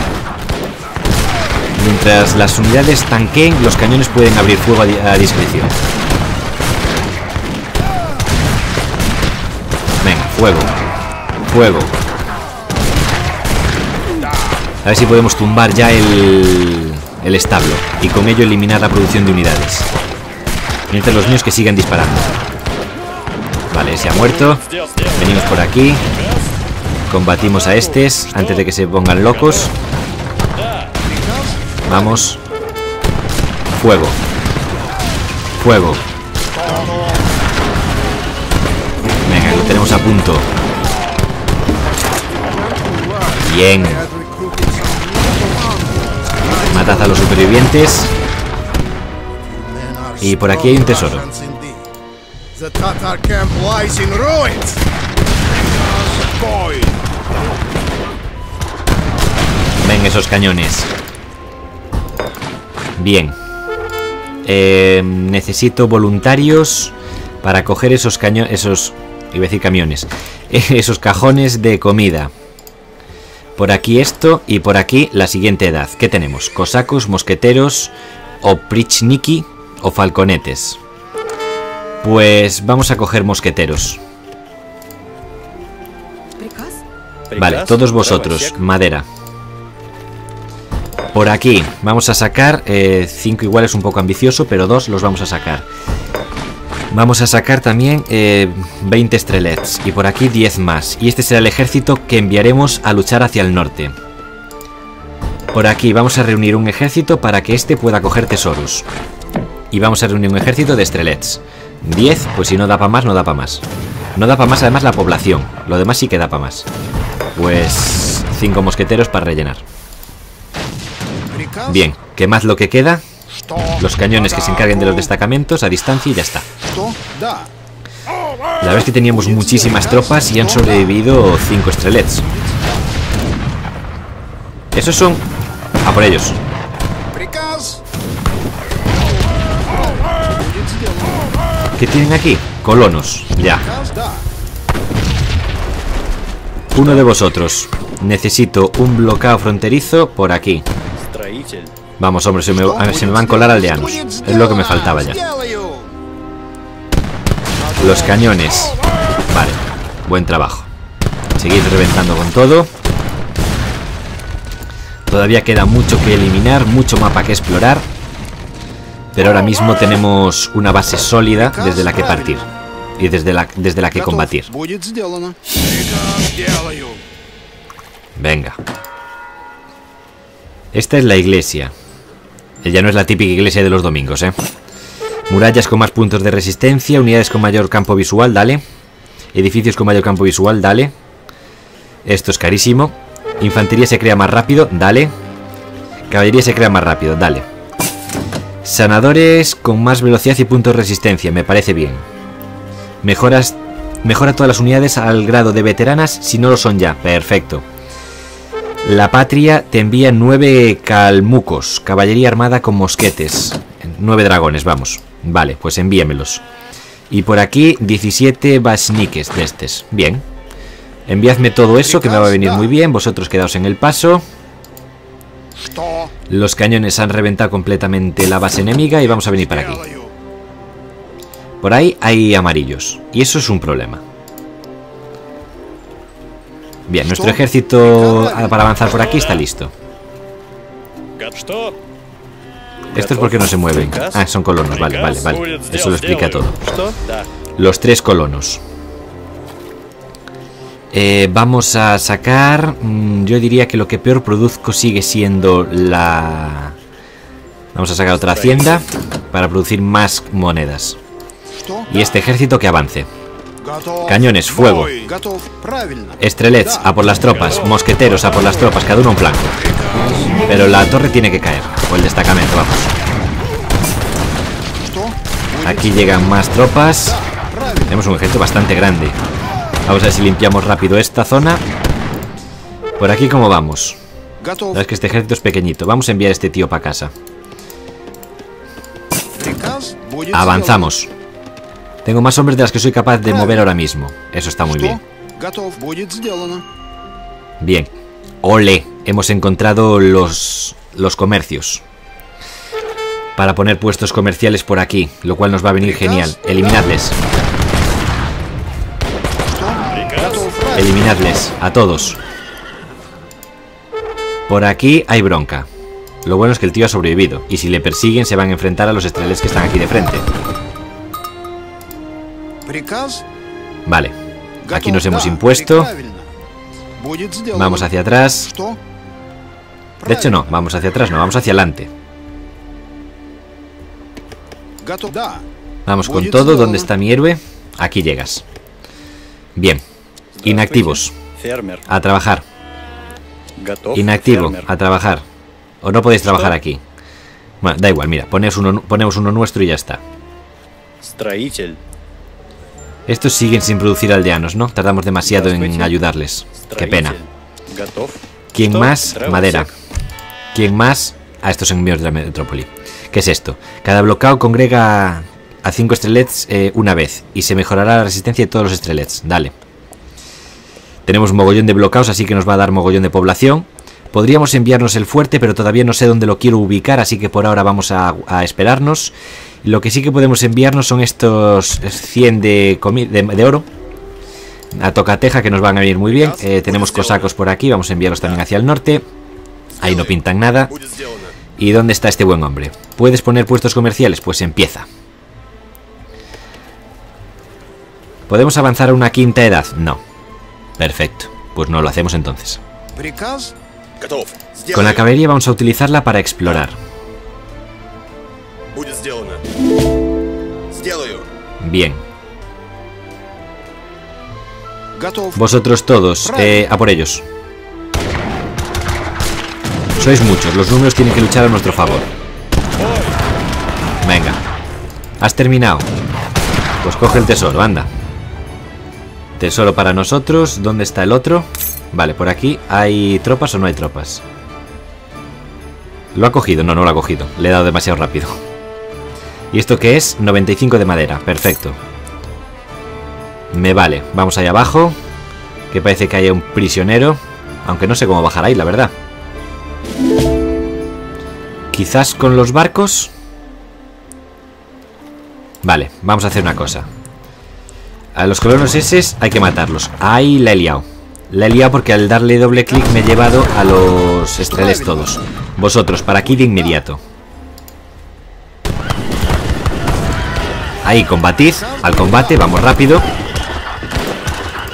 Mientras las unidades tanqueen, los cañones pueden abrir fuego a discreción. Venga, fuego. Fuego. A ver si podemos tumbar ya el establo y con ello eliminar la producción de unidades. Mientras los míos que sigan disparando. Vale, se ha muerto. Venimos por aquí. Combatimos a estos antes de que se pongan locos. Vamos. Fuego. Fuego. Venga, lo tenemos a punto. Bien. Matad a los supervivientes. Y por aquí hay un tesoro. Ven esos cañones. Bien. Necesito voluntarios para coger esos cañones. Iba a decir camiones. Esos cajones de comida. Por aquí esto y por aquí la siguiente edad. ¿Qué tenemos? Cosacos, mosqueteros, oprichniki o falconetes. Pues vamos a coger mosqueteros. Vale, todos vosotros, madera. Por aquí vamos a sacar 5 iguales, un poco ambicioso, pero 2 los vamos a sacar. Vamos a sacar también 20 estrelets y por aquí 10 más. Y este será el ejército que enviaremos a luchar hacia el norte. Por aquí vamos a reunir un ejército para que este pueda coger tesoros. Y vamos a reunir un ejército de estrelets. 10, pues si no da para más, no da para más. No da para más además la población. Lo demás sí que da para más. Pues 5 mosqueteros para rellenar. Bien, quemad lo que queda. Los cañones que se encarguen de los destacamentos a distancia y ya está. La verdad es que teníamos muchísimas tropas y han sobrevivido 5 estrelets. Esos son... A por ellos. ¿Qué tienen aquí? Colonos, ya. Uno de vosotros. Necesito un bloqueo fronterizo por aquí. Vamos, hombre, se me van a colar aldeanos. Es lo que me faltaba ya. Los cañones. Vale, buen trabajo. Seguid reventando con todo. Todavía queda mucho que eliminar, mucho mapa que explorar. Pero ahora mismo tenemos una base sólida desde la que partir. Y desde la que combatir. Venga. Esta es la iglesia. Ya no es la típica iglesia de los domingos, ¿eh? Murallas con más puntos de resistencia. Unidades con mayor campo visual, dale. Edificios con mayor campo visual, dale. Esto es carísimo. Infantería se crea más rápido, dale. Caballería se crea más rápido, dale. Sanadores con más velocidad y puntos de resistencia, me parece bien. Mejoras, mejora todas las unidades al grado de veteranas si no lo son ya, perfecto. La patria te envía 9 calmucos, caballería armada con mosquetes, 9 dragones, vamos. Vale, pues envíamelos. Y por aquí 17 basniques de estos, bien. Enviadme todo eso que me va a venir muy bien, vosotros quedaos en el paso. Los cañones han reventado completamente la base enemiga y vamos a venir para aquí. Por ahí hay amarillos y eso es un problema. Bien, nuestro ejército para avanzar por aquí está listo. Esto es porque no se mueven. Ah, son colonos, vale, vale, vale. Eso lo explica todo. Los 3 colonos. Vamos a sacar... yo diría que lo que peor produzco sigue siendo la... Vamos a sacar otra hacienda para producir más monedas. Y este ejército que avance. Cañones, fuego. Estrelets, a por las tropas. Mosqueteros, a por las tropas. Cada uno un flanco. Pero la torre tiene que caer. O el destacamento, vamos. Aquí llegan más tropas. Tenemos un ejército bastante grande. Vamos a ver si limpiamos rápido esta zona. Por aquí, ¿cómo vamos? La verdad es que este ejército es pequeñito. Vamos a enviar a este tío para casa. Avanzamos. Tengo más hombres de las que soy capaz de mover ahora mismo. Eso está muy bien. Bien. ¡Ole! Hemos encontrado los comercios. Para poner puestos comerciales por aquí. Lo cual nos va a venir genial. Eliminadles. Eliminadles, a todos. Por aquí hay bronca. Lo bueno es que el tío ha sobrevivido. Y si le persiguen se van a enfrentar a los estrelets que están aquí de frente. Vale. Aquí nos hemos impuesto. Vamos hacia atrás. De hecho no, vamos hacia atrás, no, vamos hacia adelante. Vamos con todo. ¿Dónde está mi héroe? Aquí llegas. Bien. Inactivos, a trabajar. Inactivo, a trabajar. O no podéis trabajar aquí. Bueno, da igual, mira, ponemos uno nuestro y ya está. Estos siguen sin producir aldeanos, ¿no? Tardamos demasiado en ayudarles. Qué pena. ¿Quién más? Madera. ¿Quién más? Ah, estos son miembros de la metrópoli. ¿Qué es esto? Cada bloqueo congrega a 5 estrelets una vez. Y se mejorará la resistencia de todos los estrelets. Dale. Tenemos mogollón de bloqueos, así que nos va a dar mogollón de población. Podríamos enviarnos el fuerte, pero todavía no sé dónde lo quiero ubicar, así que por ahora vamos a esperarnos. Lo que sí que podemos enviarnos son estos 100 de oro a Tocateja, que nos van a venir muy bien. Tenemos cosacos por aquí, vamos a enviarlos también hacia el norte. Ahí no pintan nada. ¿Y dónde está este buen hombre? ¿Puedes poner puestos comerciales? Pues empieza. ¿Podemos avanzar a una quinta edad? No. Perfecto, pues no lo hacemos entonces. Con la caballería vamos a utilizarla para explorar. Bien. Vosotros todos, a por ellos. Sois muchos, los números tienen que luchar a nuestro favor. Venga. Has terminado. Pues coge el tesoro, anda. Tesoro para nosotros. ¿Dónde está el otro? Vale, por aquí. ¿Hay tropas o no hay tropas? ¿Lo ha cogido? No, no lo ha cogido. Le he dado demasiado rápido. ¿Y esto qué es? 95 de madera. Perfecto. Me vale. Vamos allá abajo. Que parece que hay un prisionero. Aunque no sé cómo bajar ahí, la verdad. Quizás con los barcos. Vale, vamos a hacer una cosa. A los colonos esos hay que matarlos. Ahí la he liado. La he liado porque al darle doble clic me he llevado a los estrelets todos. Vosotros, para aquí de inmediato. Ahí, combatid. Al combate, vamos rápido.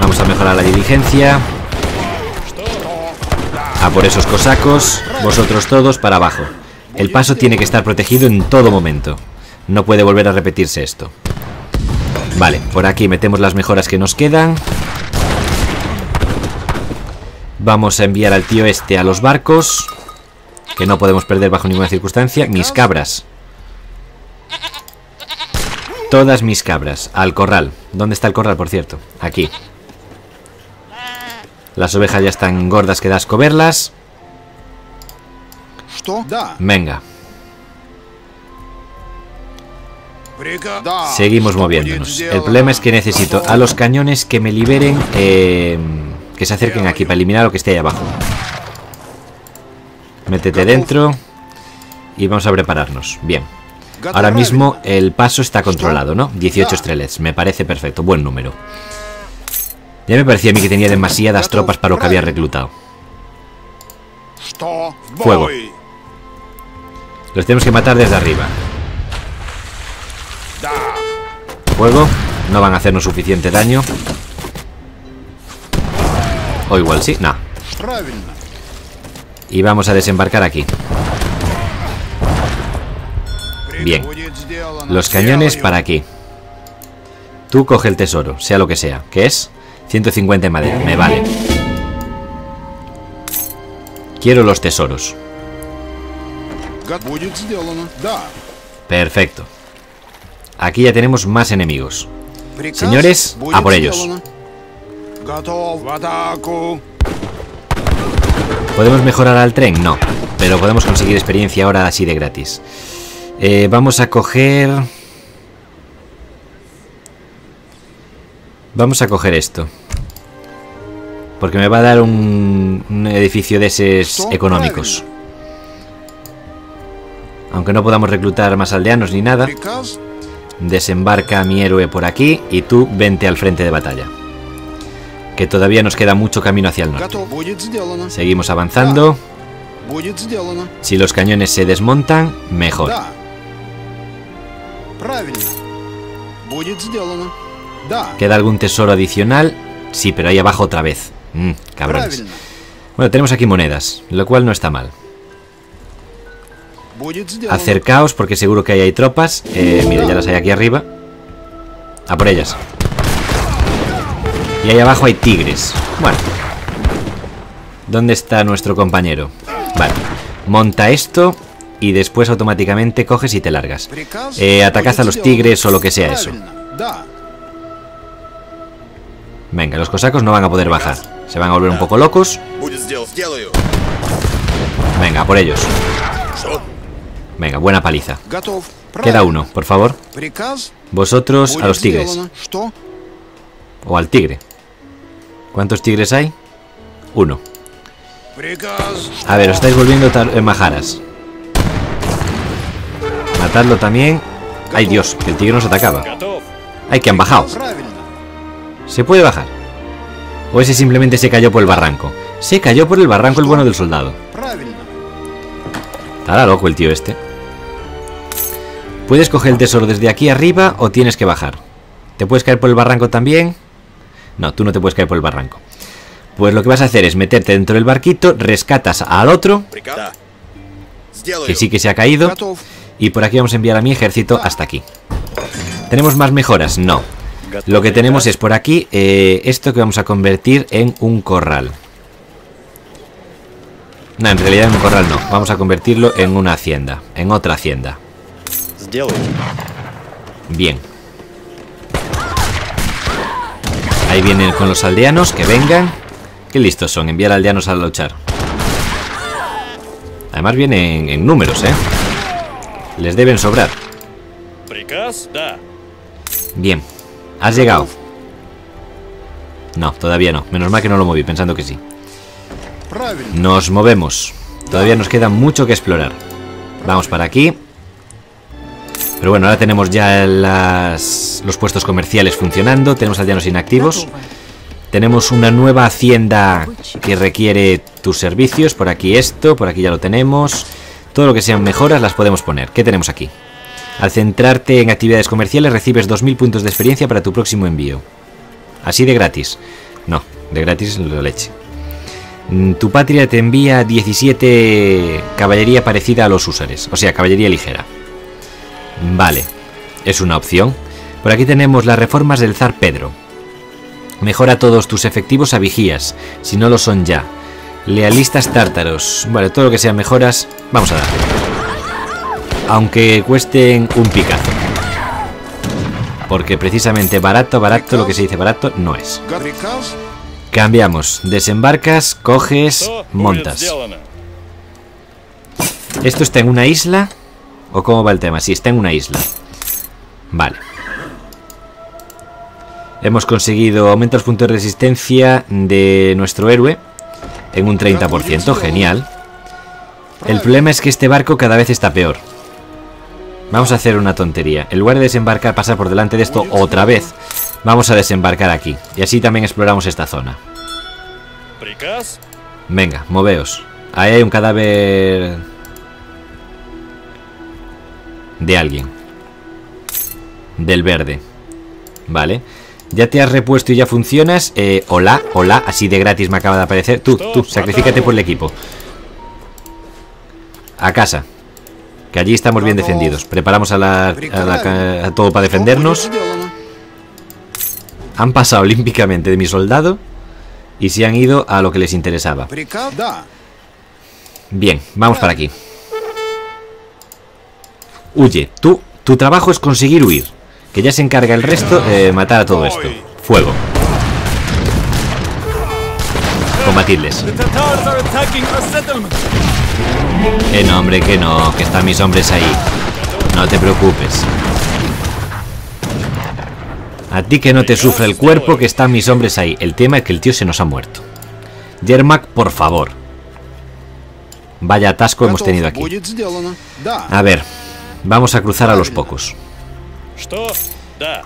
Vamos a mejorar la diligencia. A por esos cosacos. Vosotros todos para abajo. El paso tiene que estar protegido en todo momento. No puede volver a repetirse esto. Vale, por aquí metemos las mejoras que nos quedan. Vamos a enviar al tío este a los barcos, que no podemos perder bajo ninguna circunstancia. Mis cabras. Todas mis cabras. Al corral. ¿Dónde está el corral, por cierto? Aquí. Las ovejas ya están gordas que da asco verlas. Venga. Seguimos moviéndonos. El problema es que necesito a los cañones que me liberen, que se acerquen aquí para eliminar lo que esté ahí abajo. Métete dentro. Y vamos a prepararnos. Bien. Ahora mismo el paso está controlado, ¿no? 18 estrelets, me parece perfecto, buen número. Ya me parecía a mí que tenía demasiadas tropas para lo que había reclutado. Fuego. Los tenemos que matar desde arriba. Fuego. No van a hacernos suficiente daño. O igual sí, no. Y vamos a desembarcar aquí. Bien. Los cañones para aquí. Tú coge el tesoro, sea lo que sea. ¿Qué es? 150 de madera, me vale. Quiero los tesoros. Perfecto. Aquí ya tenemos más enemigos. Señores, a por ellos. ¿Podemos mejorar al tren? No. Pero podemos conseguir experiencia ahora así de gratis. Vamos a coger... Vamos a coger esto. Porque me va a dar un edificio de esos económicos. Aunque no podamos reclutar más aldeanos ni nada. Desembarca a mi héroe por aquí. Y tú vente al frente de batalla. Que todavía nos queda mucho camino hacia el norte. Seguimos avanzando. Si los cañones se desmontan, mejor. ¿Queda algún tesoro adicional? Sí, pero ahí abajo otra vez. Cabrones. Bueno, tenemos aquí monedas, lo cual no está mal. Acercaos porque seguro que ahí hay tropas. Mira, ya las hay aquí arriba. A por ellas. Y ahí abajo hay tigres. Bueno. ¿Dónde está nuestro compañero? Vale. Monta esto y después automáticamente coges y te largas. Atacad a los tigres o lo que sea eso. Venga, los cosacos no van a poder bajar. Se van a volver un poco locos. Venga, por ellos. Venga, buena paliza. Queda uno, por favor. Vosotros a los tigres. O al tigre. ¿Cuántos tigres hay? Uno. A ver, os estáis volviendo majaras. Matadlo también. Ay Dios, que el tigre nos atacaba. Ay, que han bajado. ¿Se puede bajar? ¿O ese simplemente se cayó por el barranco? Se cayó por el barranco el bueno del soldado. Estará loco el tío este. ¿Puedes coger el tesoro desde aquí arriba o tienes que bajar? ¿Te puedes caer por el barranco también? No, tú no te puedes caer por el barranco. Pues lo que vas a hacer es meterte dentro del barquito, rescatas al otro, que sí que se ha caído, y por aquí vamos a enviar a mi ejército hasta aquí. ¿Tenemos más mejoras? No. Lo que tenemos es por aquí esto que vamos a convertir en un corral. No, en realidad en un corral no. Vamos a convertirlo en una hacienda, en otra hacienda. Bien. Ahí vienen con los aldeanos, que vengan. Qué listos son, enviar aldeanos a luchar. Además vienen en números, ¿eh? Les deben sobrar. Bien, has llegado. No, todavía no, menos mal que no lo moví, pensando que sí. Nos movemos. Todavía nos queda mucho que explorar. Vamos para aquí. Pero bueno, ahora tenemos ya los puestos comerciales funcionando. Tenemos aldeanos inactivos. Tenemos una nueva hacienda que requiere tus servicios. Por aquí esto, por aquí ya lo tenemos. Todo lo que sean mejoras las podemos poner. ¿Qué tenemos aquí? Al centrarte en actividades comerciales recibes 2000 puntos de experiencia para tu próximo envío. Así de gratis. No, de gratis la leche. Tu patria te envía 17 caballería parecida a los húsares. O sea, caballería ligera. Vale, es una opción. Por aquí tenemos las reformas del zar Pedro. Mejora todos tus efectivos a vigías, si no lo son ya. Lealistas tártaros. Vale, todo lo que sea mejoras, vamos a dar. Aunque cuesten un picazo. Porque precisamente barato, barato, lo que se dice barato, no es. Cambiamos. Desembarcas, coges, montas. ¿Esto está en una isla? ¿O cómo va el tema? Sí, está en una isla. Vale. Hemos conseguido aumentar los puntos de resistencia de nuestro héroe en un 30%. Genial. El problema es que este barco cada vez está peor. Vamos a hacer una tontería. En lugar de desembarcar, pasar por delante de esto otra vez, vamos a desembarcar aquí. Y así también exploramos esta zona. Venga, moveos. Ahí hay un cadáver de alguien. Del verde. Vale. Ya te has repuesto y ya funcionas. Hola, hola. Así de gratis me acaba de aparecer. Tú, sacrifícate por el equipo. A casa. Que allí estamos bien defendidos. Preparamos a todo para defendernos. Han pasado olímpicamente de mi soldado y se han ido a lo que les interesaba. Bien, vamos para aquí. Huye. Tú, tu trabajo es conseguir huir. Que ya se encarga el resto de matar a todo esto. Fuego. Combatirles. No, hombre, que no. Que están mis hombres ahí. No te preocupes. A ti que no te sufre el cuerpo, que están mis hombres ahí. El tema es que el tío se nos ha muerto. Yermak, por favor. Vaya atasco hemos tenido aquí. A ver. Vamos a cruzar a los pocos.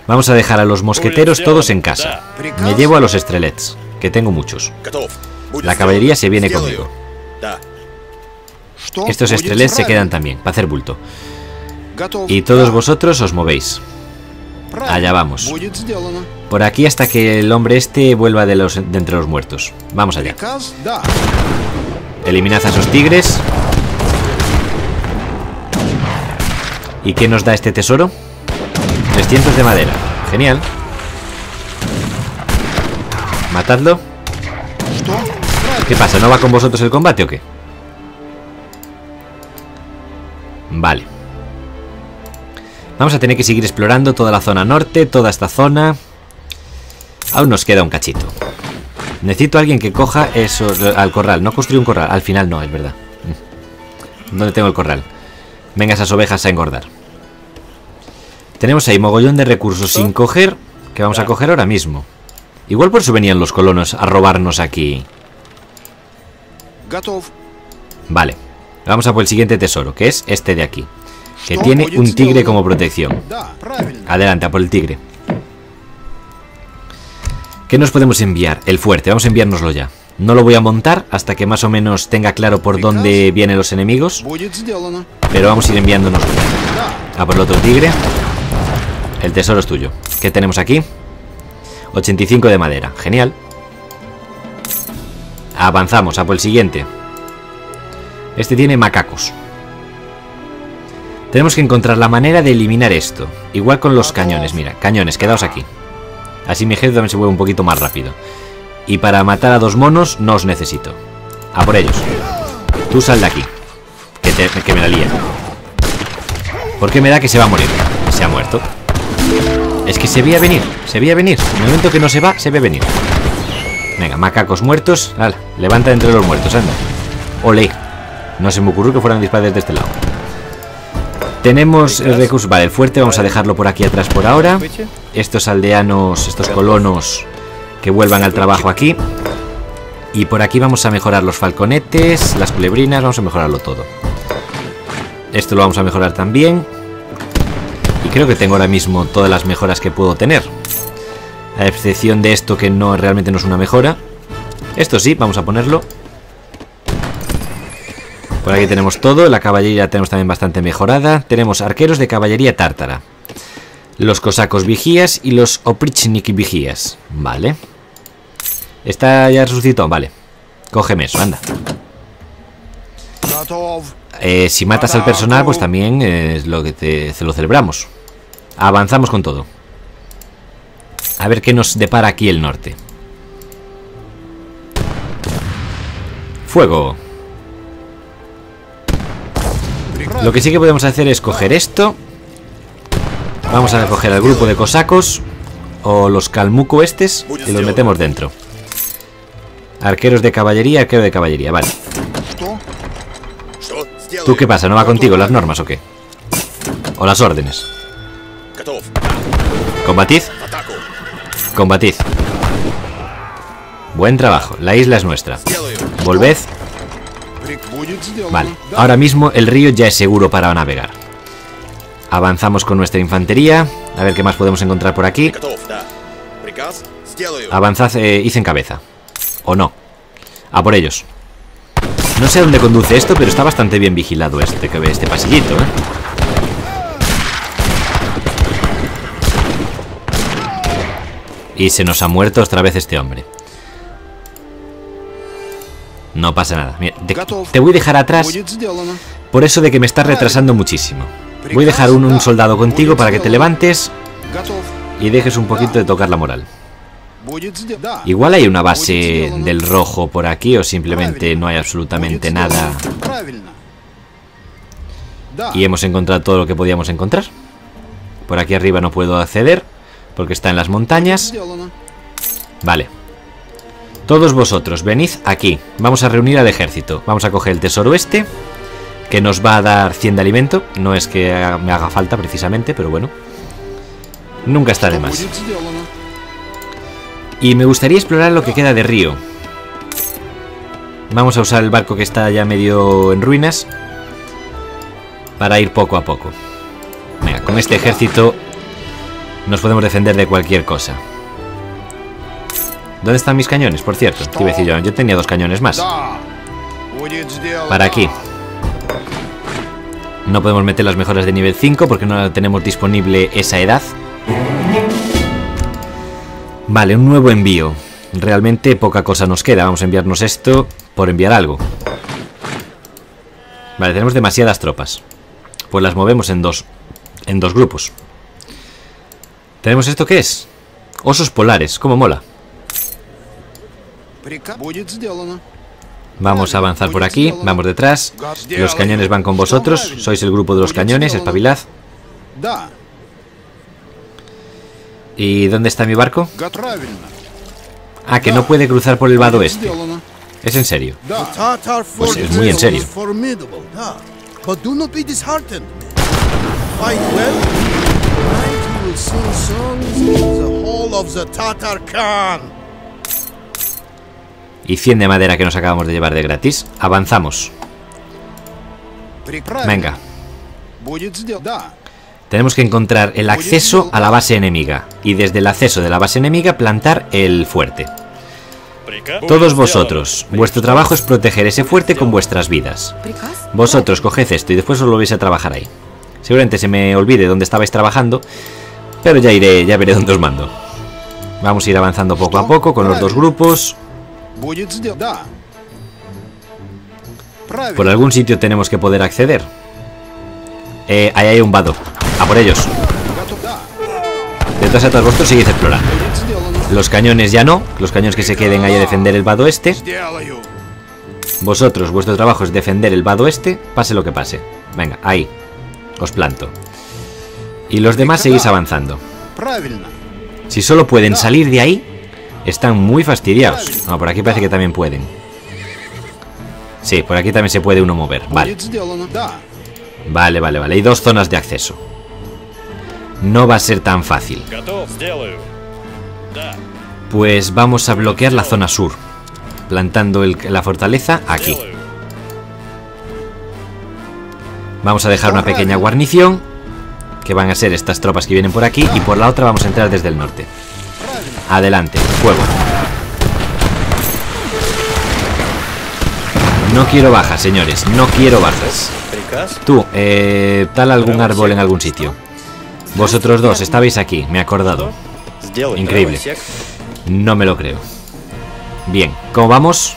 Vamos a dejar a los mosqueteros todos en casa. Me llevo a los estrelets, que tengo muchos. La caballería se viene conmigo. Estos estrelets se quedan también, para hacer bulto. Y todos vosotros os movéis. Allá vamos. Por aquí hasta que el hombre este vuelva de entre los muertos. Vamos allá. Eliminad a esos tigres. ¿Y qué nos da este tesoro? 300 de madera, genial. Matadlo. ¿Qué pasa? ¿No va con vosotros el combate o qué? Vale. Vamos a tener que seguir explorando toda la zona norte, toda esta zona. Aún nos queda un cachito. Necesito a alguien que coja eso al corral. No construí un corral, al final no, es verdad. ¿Dónde tengo el corral? Venga esas ovejas a engordar. Tenemos ahí mogollón de recursos sin coger, que vamos a coger ahora mismo. Igual por eso venían los colonos a robarnos aquí. Vale, vamos a por el siguiente tesoro, que es este de aquí. Que tiene un tigre como protección. Adelante, a por el tigre. ¿Qué nos podemos enviar? El fuerte, vamos a enviárnoslo ya. No lo voy a montar hasta que más o menos tenga claro por dónde vienen los enemigos. Pero vamos a ir enviándonos a por el otro tigre. El tesoro es tuyo. ¿Qué tenemos aquí? 85 de madera. Genial. Avanzamos. A por el siguiente. Este tiene macacos. Tenemos que encontrar la manera de eliminar esto. Igual con los cañones. Mira, cañones. Quedaos aquí. Así mi ejército también se mueve un poquito más rápido. Y para matar a dos monos no os necesito. A por ellos. Tú sal de aquí. Que me la lía. Porque me da que se va a morir. Se ha muerto. Es que se veía venir, se veía venir. En el momento que no se va, se ve venir. Venga, macacos muertos. Ala, levanta entre los muertos, anda. Ole, no se me ocurrió que fueran disparos de este lado. Tenemos recursos. Vale, el fuerte vamos a dejarlo por aquí atrás por ahora. Estos aldeanos, estos colonos, que vuelvan al trabajo aquí. Y por aquí vamos a mejorar los falconetes, las culebrinas. Vamos a mejorarlo todo. Esto lo vamos a mejorar también. Y creo que tengo ahora mismo todas las mejoras que puedo tener. A excepción de esto que no realmente no es una mejora. Esto sí, vamos a ponerlo. Por aquí tenemos todo. La caballería la tenemos también bastante mejorada. Tenemos arqueros de caballería tártara. Los cosacos vigías y los oprichnik vigías. Vale. Está ya resucitado, vale. Cógeme eso, anda. Si matas al personal, pues también es lo que se lo celebramos. Avanzamos con todo. A ver qué nos depara aquí el norte. ¡Fuego! Lo que sí que podemos hacer es coger esto. Vamos a coger al grupo de cosacos o los calmuco estes y los metemos dentro. Arqueros de caballería, arquero de caballería, vale. ¿Tú qué pasa? ¿No va contigo las normas o qué? ¿O las órdenes? ¿Combatid? Combatid. Buen trabajo, la isla es nuestra. Volved. Vale, ahora mismo el río ya es seguro para navegar. Avanzamos con nuestra infantería. A ver qué más podemos encontrar por aquí. Avanzad, hice en cabeza. ¿O no? A por ellos. No sé a dónde conduce esto, pero está bastante bien vigilado este pasillito, ¿eh? Y se nos ha muerto otra vez este hombre. No pasa nada. Mira, te voy a dejar atrás por eso de que me estás retrasando muchísimo. Voy a dejar un soldado contigo para que te levantes y dejes un poquito de tocar la moral. Igual hay una base del rojo por aquí o simplemente no hay absolutamente nada. Y hemos encontrado todo lo que podíamos encontrar. Por aquí arriba no puedo acceder porque está en las montañas. Vale. Todos vosotros, venid aquí. Vamos a reunir al ejército. Vamos a coger el tesoro este, que nos va a dar 100 de alimento. No es que me haga falta precisamente, pero bueno, nunca está de más. Y me gustaría explorar lo que queda de río. Vamos a usar el barco que está ya medio en ruinas para ir poco a poco. Venga, con este ejército nos podemos defender de cualquier cosa. ¿Dónde están mis cañones? Por cierto, te iba a decir yo tenía dos cañones más. Para aquí. No podemos meter las mejoras de nivel 5 porque no tenemos disponible esa edad. Vale, un nuevo envío. Realmente poca cosa nos queda. Vamos a enviarnos esto por enviar algo. Vale, tenemos demasiadas tropas. Pues las movemos en dos grupos. ¿Tenemos esto qué es? Osos polares, como mola. Vamos a avanzar por aquí, vamos detrás. Los cañones van con vosotros. Sois el grupo de los cañones, espabilad. ¿Y dónde está mi barco? Ah, que no puede cruzar por el vado este. ¿Es en serio? Pues es muy en serio. Y 100 de madera que nos acabamos de llevar de gratis. Avanzamos. Venga. Tenemos que encontrar el acceso a la base enemiga y desde el acceso de la base enemiga plantar el fuerte. Todos vosotros, vuestro trabajo es proteger ese fuerte con vuestras vidas. Vosotros coged esto y después os lo vais a trabajar ahí. Seguramente se me olvide dónde estabais trabajando, pero ya veré dónde os mando. Vamos a ir avanzando poco a poco con los dos grupos. Por algún sitio tenemos que poder acceder. Ahí hay un vado. A por ellos. Detrás de todos vosotros seguid explorando. Los cañones ya no. Los cañones que se queden ahí a defender el vado este. Vosotros, vuestro trabajo es defender el vado este. Pase lo que pase. Venga, ahí. Os planto. Y los demás seguís avanzando. Si solo pueden salir de ahí, están muy fastidiados. No, por aquí parece que también pueden. Sí, por aquí también se puede uno mover. Vale. Vale, vale, vale. Hay dos zonas de acceso. No va a ser tan fácil. Pues vamos a bloquear la zona sur, plantando la fortaleza aquí. Vamos a dejar una pequeña guarnición, que van a ser estas tropas que vienen por aquí. Y por la otra vamos a entrar desde el norte. Adelante, fuego. No quiero bajas, señores. No quiero bajas. Tú, tal algún árbol en algún sitio. Vosotros dos, estabais aquí, me he acordado. Increíble. No me lo creo. Bien, ¿cómo vamos?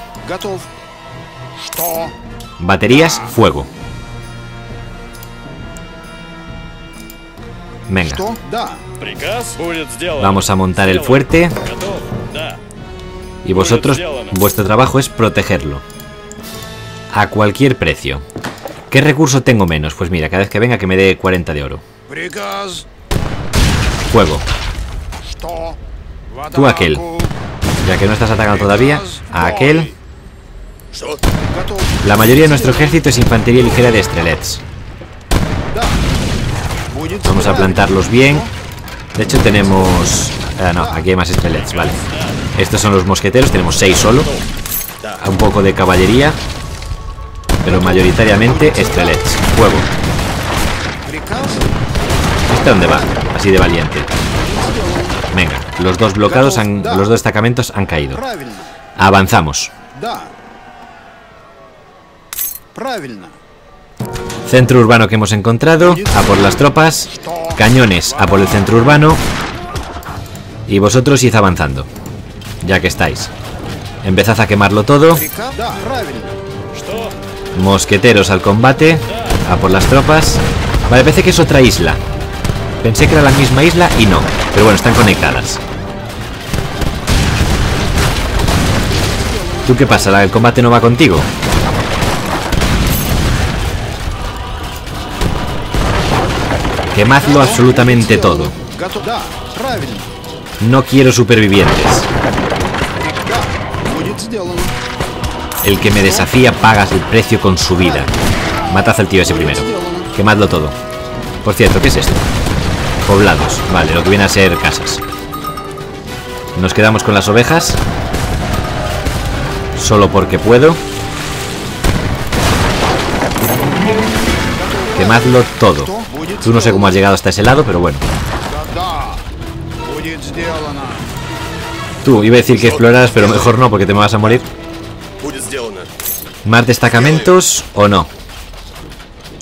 Baterías, fuego. Venga. Vamos a montar el fuerte. Y vosotros, vuestro trabajo es protegerlo. A cualquier precio. ¿Qué recurso tengo menos? Pues mira, cada vez que venga que me dé 40 de oro. Fuego. Tú aquel. Ya que no estás atacando todavía, a aquel. La mayoría de nuestro ejército es infantería ligera de strelets. Vamos a plantarlos bien. De hecho tenemos... no, aquí hay más strelets, vale. Estos son los mosqueteros, tenemos 6 solo. Un poco de caballería, pero mayoritariamente strelets. Fuego. ¿Este dónde va? Así de valiente. Venga, los dos blocados, los dos destacamentos han caído. Avanzamos. Centro urbano que hemos encontrado. A por las tropas. Cañones, a por el centro urbano. Y vosotros id avanzando. Ya que estáis. Empezad a quemarlo todo. Mosqueteros al combate. A por las tropas. Vale, parece que es otra isla. Pensé que era la misma isla y no. Pero bueno, están conectadas. ¿Tú qué pasa? ¿El combate no va contigo? Quemadlo absolutamente todo. No quiero supervivientes. El que me desafía pagas el precio con su vida. Matad al tío ese primero. Quemadlo todo. Por cierto, ¿qué es esto? Poblados. Vale, lo que viene a ser casas. Nos quedamos con las ovejas. Solo porque puedo. Quemadlo todo. Tú no sé cómo has llegado hasta ese lado, pero bueno. Tú, iba a decir que exploraras, pero mejor no, porque te me vas a morir. ¿Más destacamentos o no?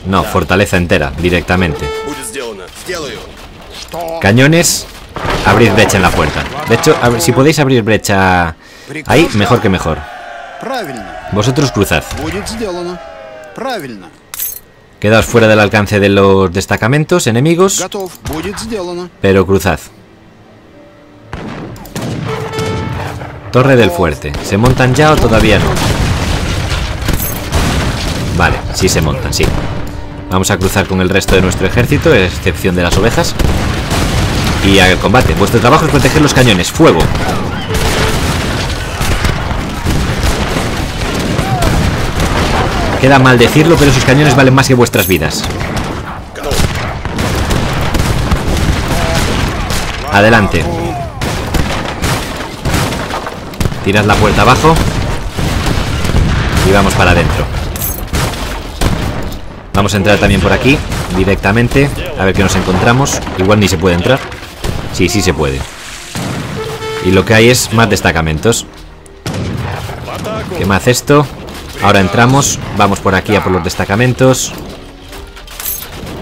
No, fortaleza entera, directamente. Cañones, abrid brecha en la puerta. De hecho, si podéis abrir brecha ahí, mejor que mejor. Vosotros cruzad. Quedaos fuera del alcance de los destacamentos enemigos, pero cruzad. Torre del fuerte. ¿Se montan ya o todavía no? Vale, sí se montan, sí. Vamos a cruzar con el resto de nuestro ejército, excepción de las ovejas. Y al combate. Vuestro trabajo es proteger los cañones. ¡Fuego! Queda mal decirlo, pero sus cañones valen más que vuestras vidas. Adelante. Tirad la puerta abajo. Y vamos para adentro. Vamos a entrar también por aquí, directamente. A ver qué nos encontramos. Igual ni se puede entrar. Sí, sí se puede. Y lo que hay es más destacamentos. ¿Qué más esto? Ahora entramos, vamos por aquí a por los destacamentos.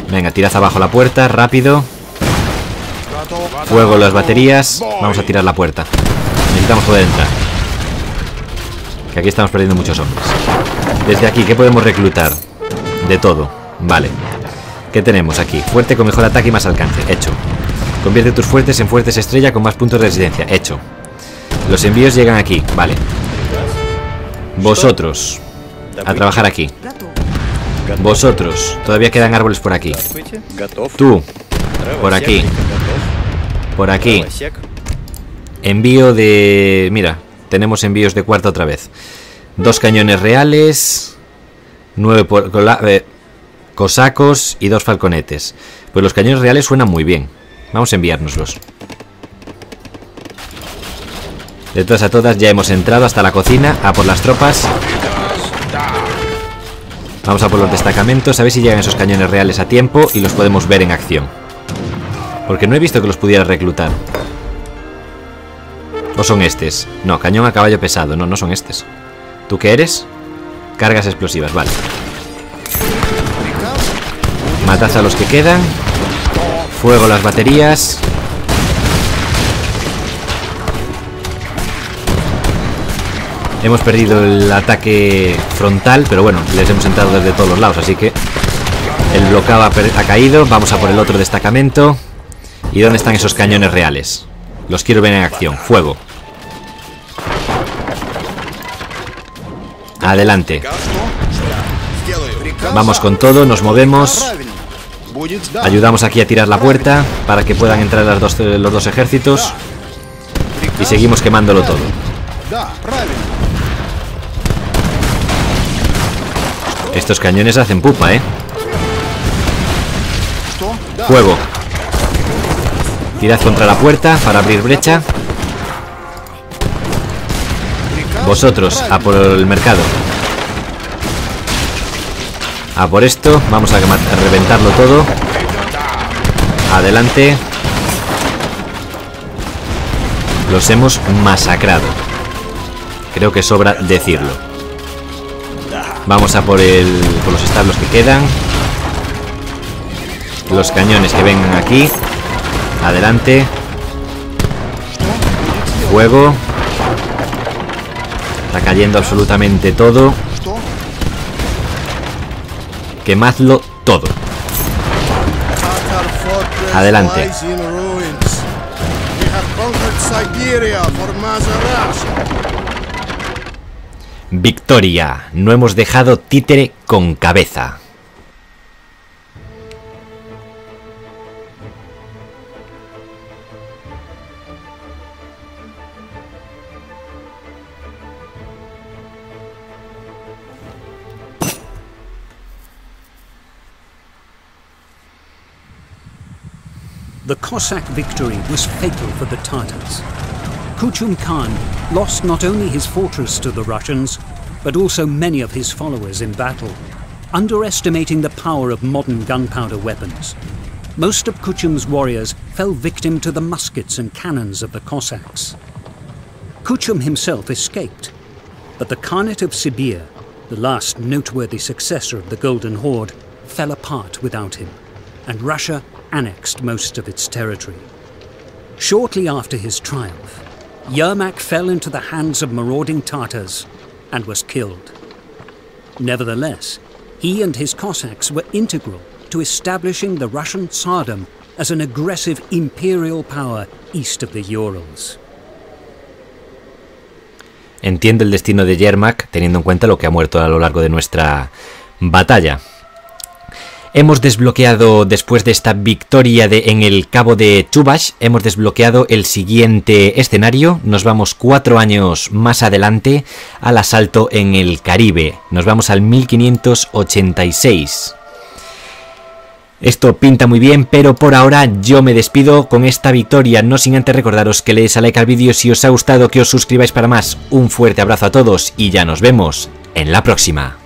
Venga, tirad abajo la puerta, rápido. Fuego las baterías. Vamos a tirar la puerta. Necesitamos poder entrar. Que aquí estamos perdiendo muchos hombres. Desde aquí, ¿qué podemos reclutar? De todo, vale. ¿Qué tenemos aquí? Fuerte con mejor ataque y más alcance, hecho. Convierte tus fuertes en fuertes estrella con más puntos de resistencia, hecho. Los envíos llegan aquí, vale. Vosotros a trabajar aquí. Vosotros. Todavía quedan árboles por aquí. Tú. Por aquí. Por aquí. Envío de... Mira, tenemos envíos de cuarta otra vez. 2 cañones reales. 9 cosacos y 2 falconetes. Pues los cañones reales suenan muy bien. Vamos a enviárnoslos. De todas a todas ya hemos entrado hasta la cocina. A por las tropas. Vamos a por los destacamentos. A ver si llegan esos cañones reales a tiempo y los podemos ver en acción. Porque no he visto que los pudiera reclutar. ¿O son estos? No, cañón a caballo pesado. No, no son estos. ¿Tú qué eres? Cargas explosivas, vale. Matad a los que quedan. Fuego las baterías. Hemos perdido el ataque frontal, pero bueno, les hemos entrado desde todos los lados, así que el bloqueo ha caído. Vamos a por el otro destacamento. ¿Y dónde están esos cañones reales? Los quiero ver en acción. Fuego. Adelante. Vamos con todo, nos movemos. Ayudamos aquí a tirar la puerta para que puedan entrar los dos ejércitos. Y seguimos quemándolo todo. Estos cañones hacen pupa, ¿eh? Fuego. Tirad contra la puerta para abrir brecha. Vosotros, a por el mercado. A por esto. Vamos a reventarlo todo. Adelante. Los hemos masacrado. Creo que sobra decirlo. Vamos a por los establos que quedan. Los cañones que vengan aquí. Adelante. Fuego. Está cayendo absolutamente todo. Quemadlo todo. Adelante. Victoria. No hemos dejado títere con cabeza. The Cossack victory was fatal for the Tartars. Kuchum Khan lost not only his fortress to the Russians, but also many of his followers in battle, underestimating the power of modern gunpowder weapons. Most of Kuchum's warriors fell victim to the muskets and cannons of the Cossacks. Kuchum himself escaped, but the Khanate of Sibir, the last noteworthy successor of the Golden Horde, fell apart without him, and Russia annexed most of its territory. Shortly after his triumph, Yermak fell into the hands of marauding Tartars and was killed. Nevertheless, he and his Cossacks were integral to establishing the Russian Tsardom as an aggressive imperial power east of the Urals. Entiendo el destino de Yermak teniendo en cuenta lo que ha muerto a lo largo de nuestra batalla. Hemos desbloqueado, después de esta victoria en el Cabo de Chuvash, hemos desbloqueado el siguiente escenario. Nos vamos 4 años más adelante al asalto en el Caribe. Nos vamos al 1586. Esto pinta muy bien, pero por ahora yo me despido con esta victoria. No sin antes recordaros que le deis a like al vídeo si os ha gustado, que os suscribáis para más. Un fuerte abrazo a todos y ya nos vemos en la próxima.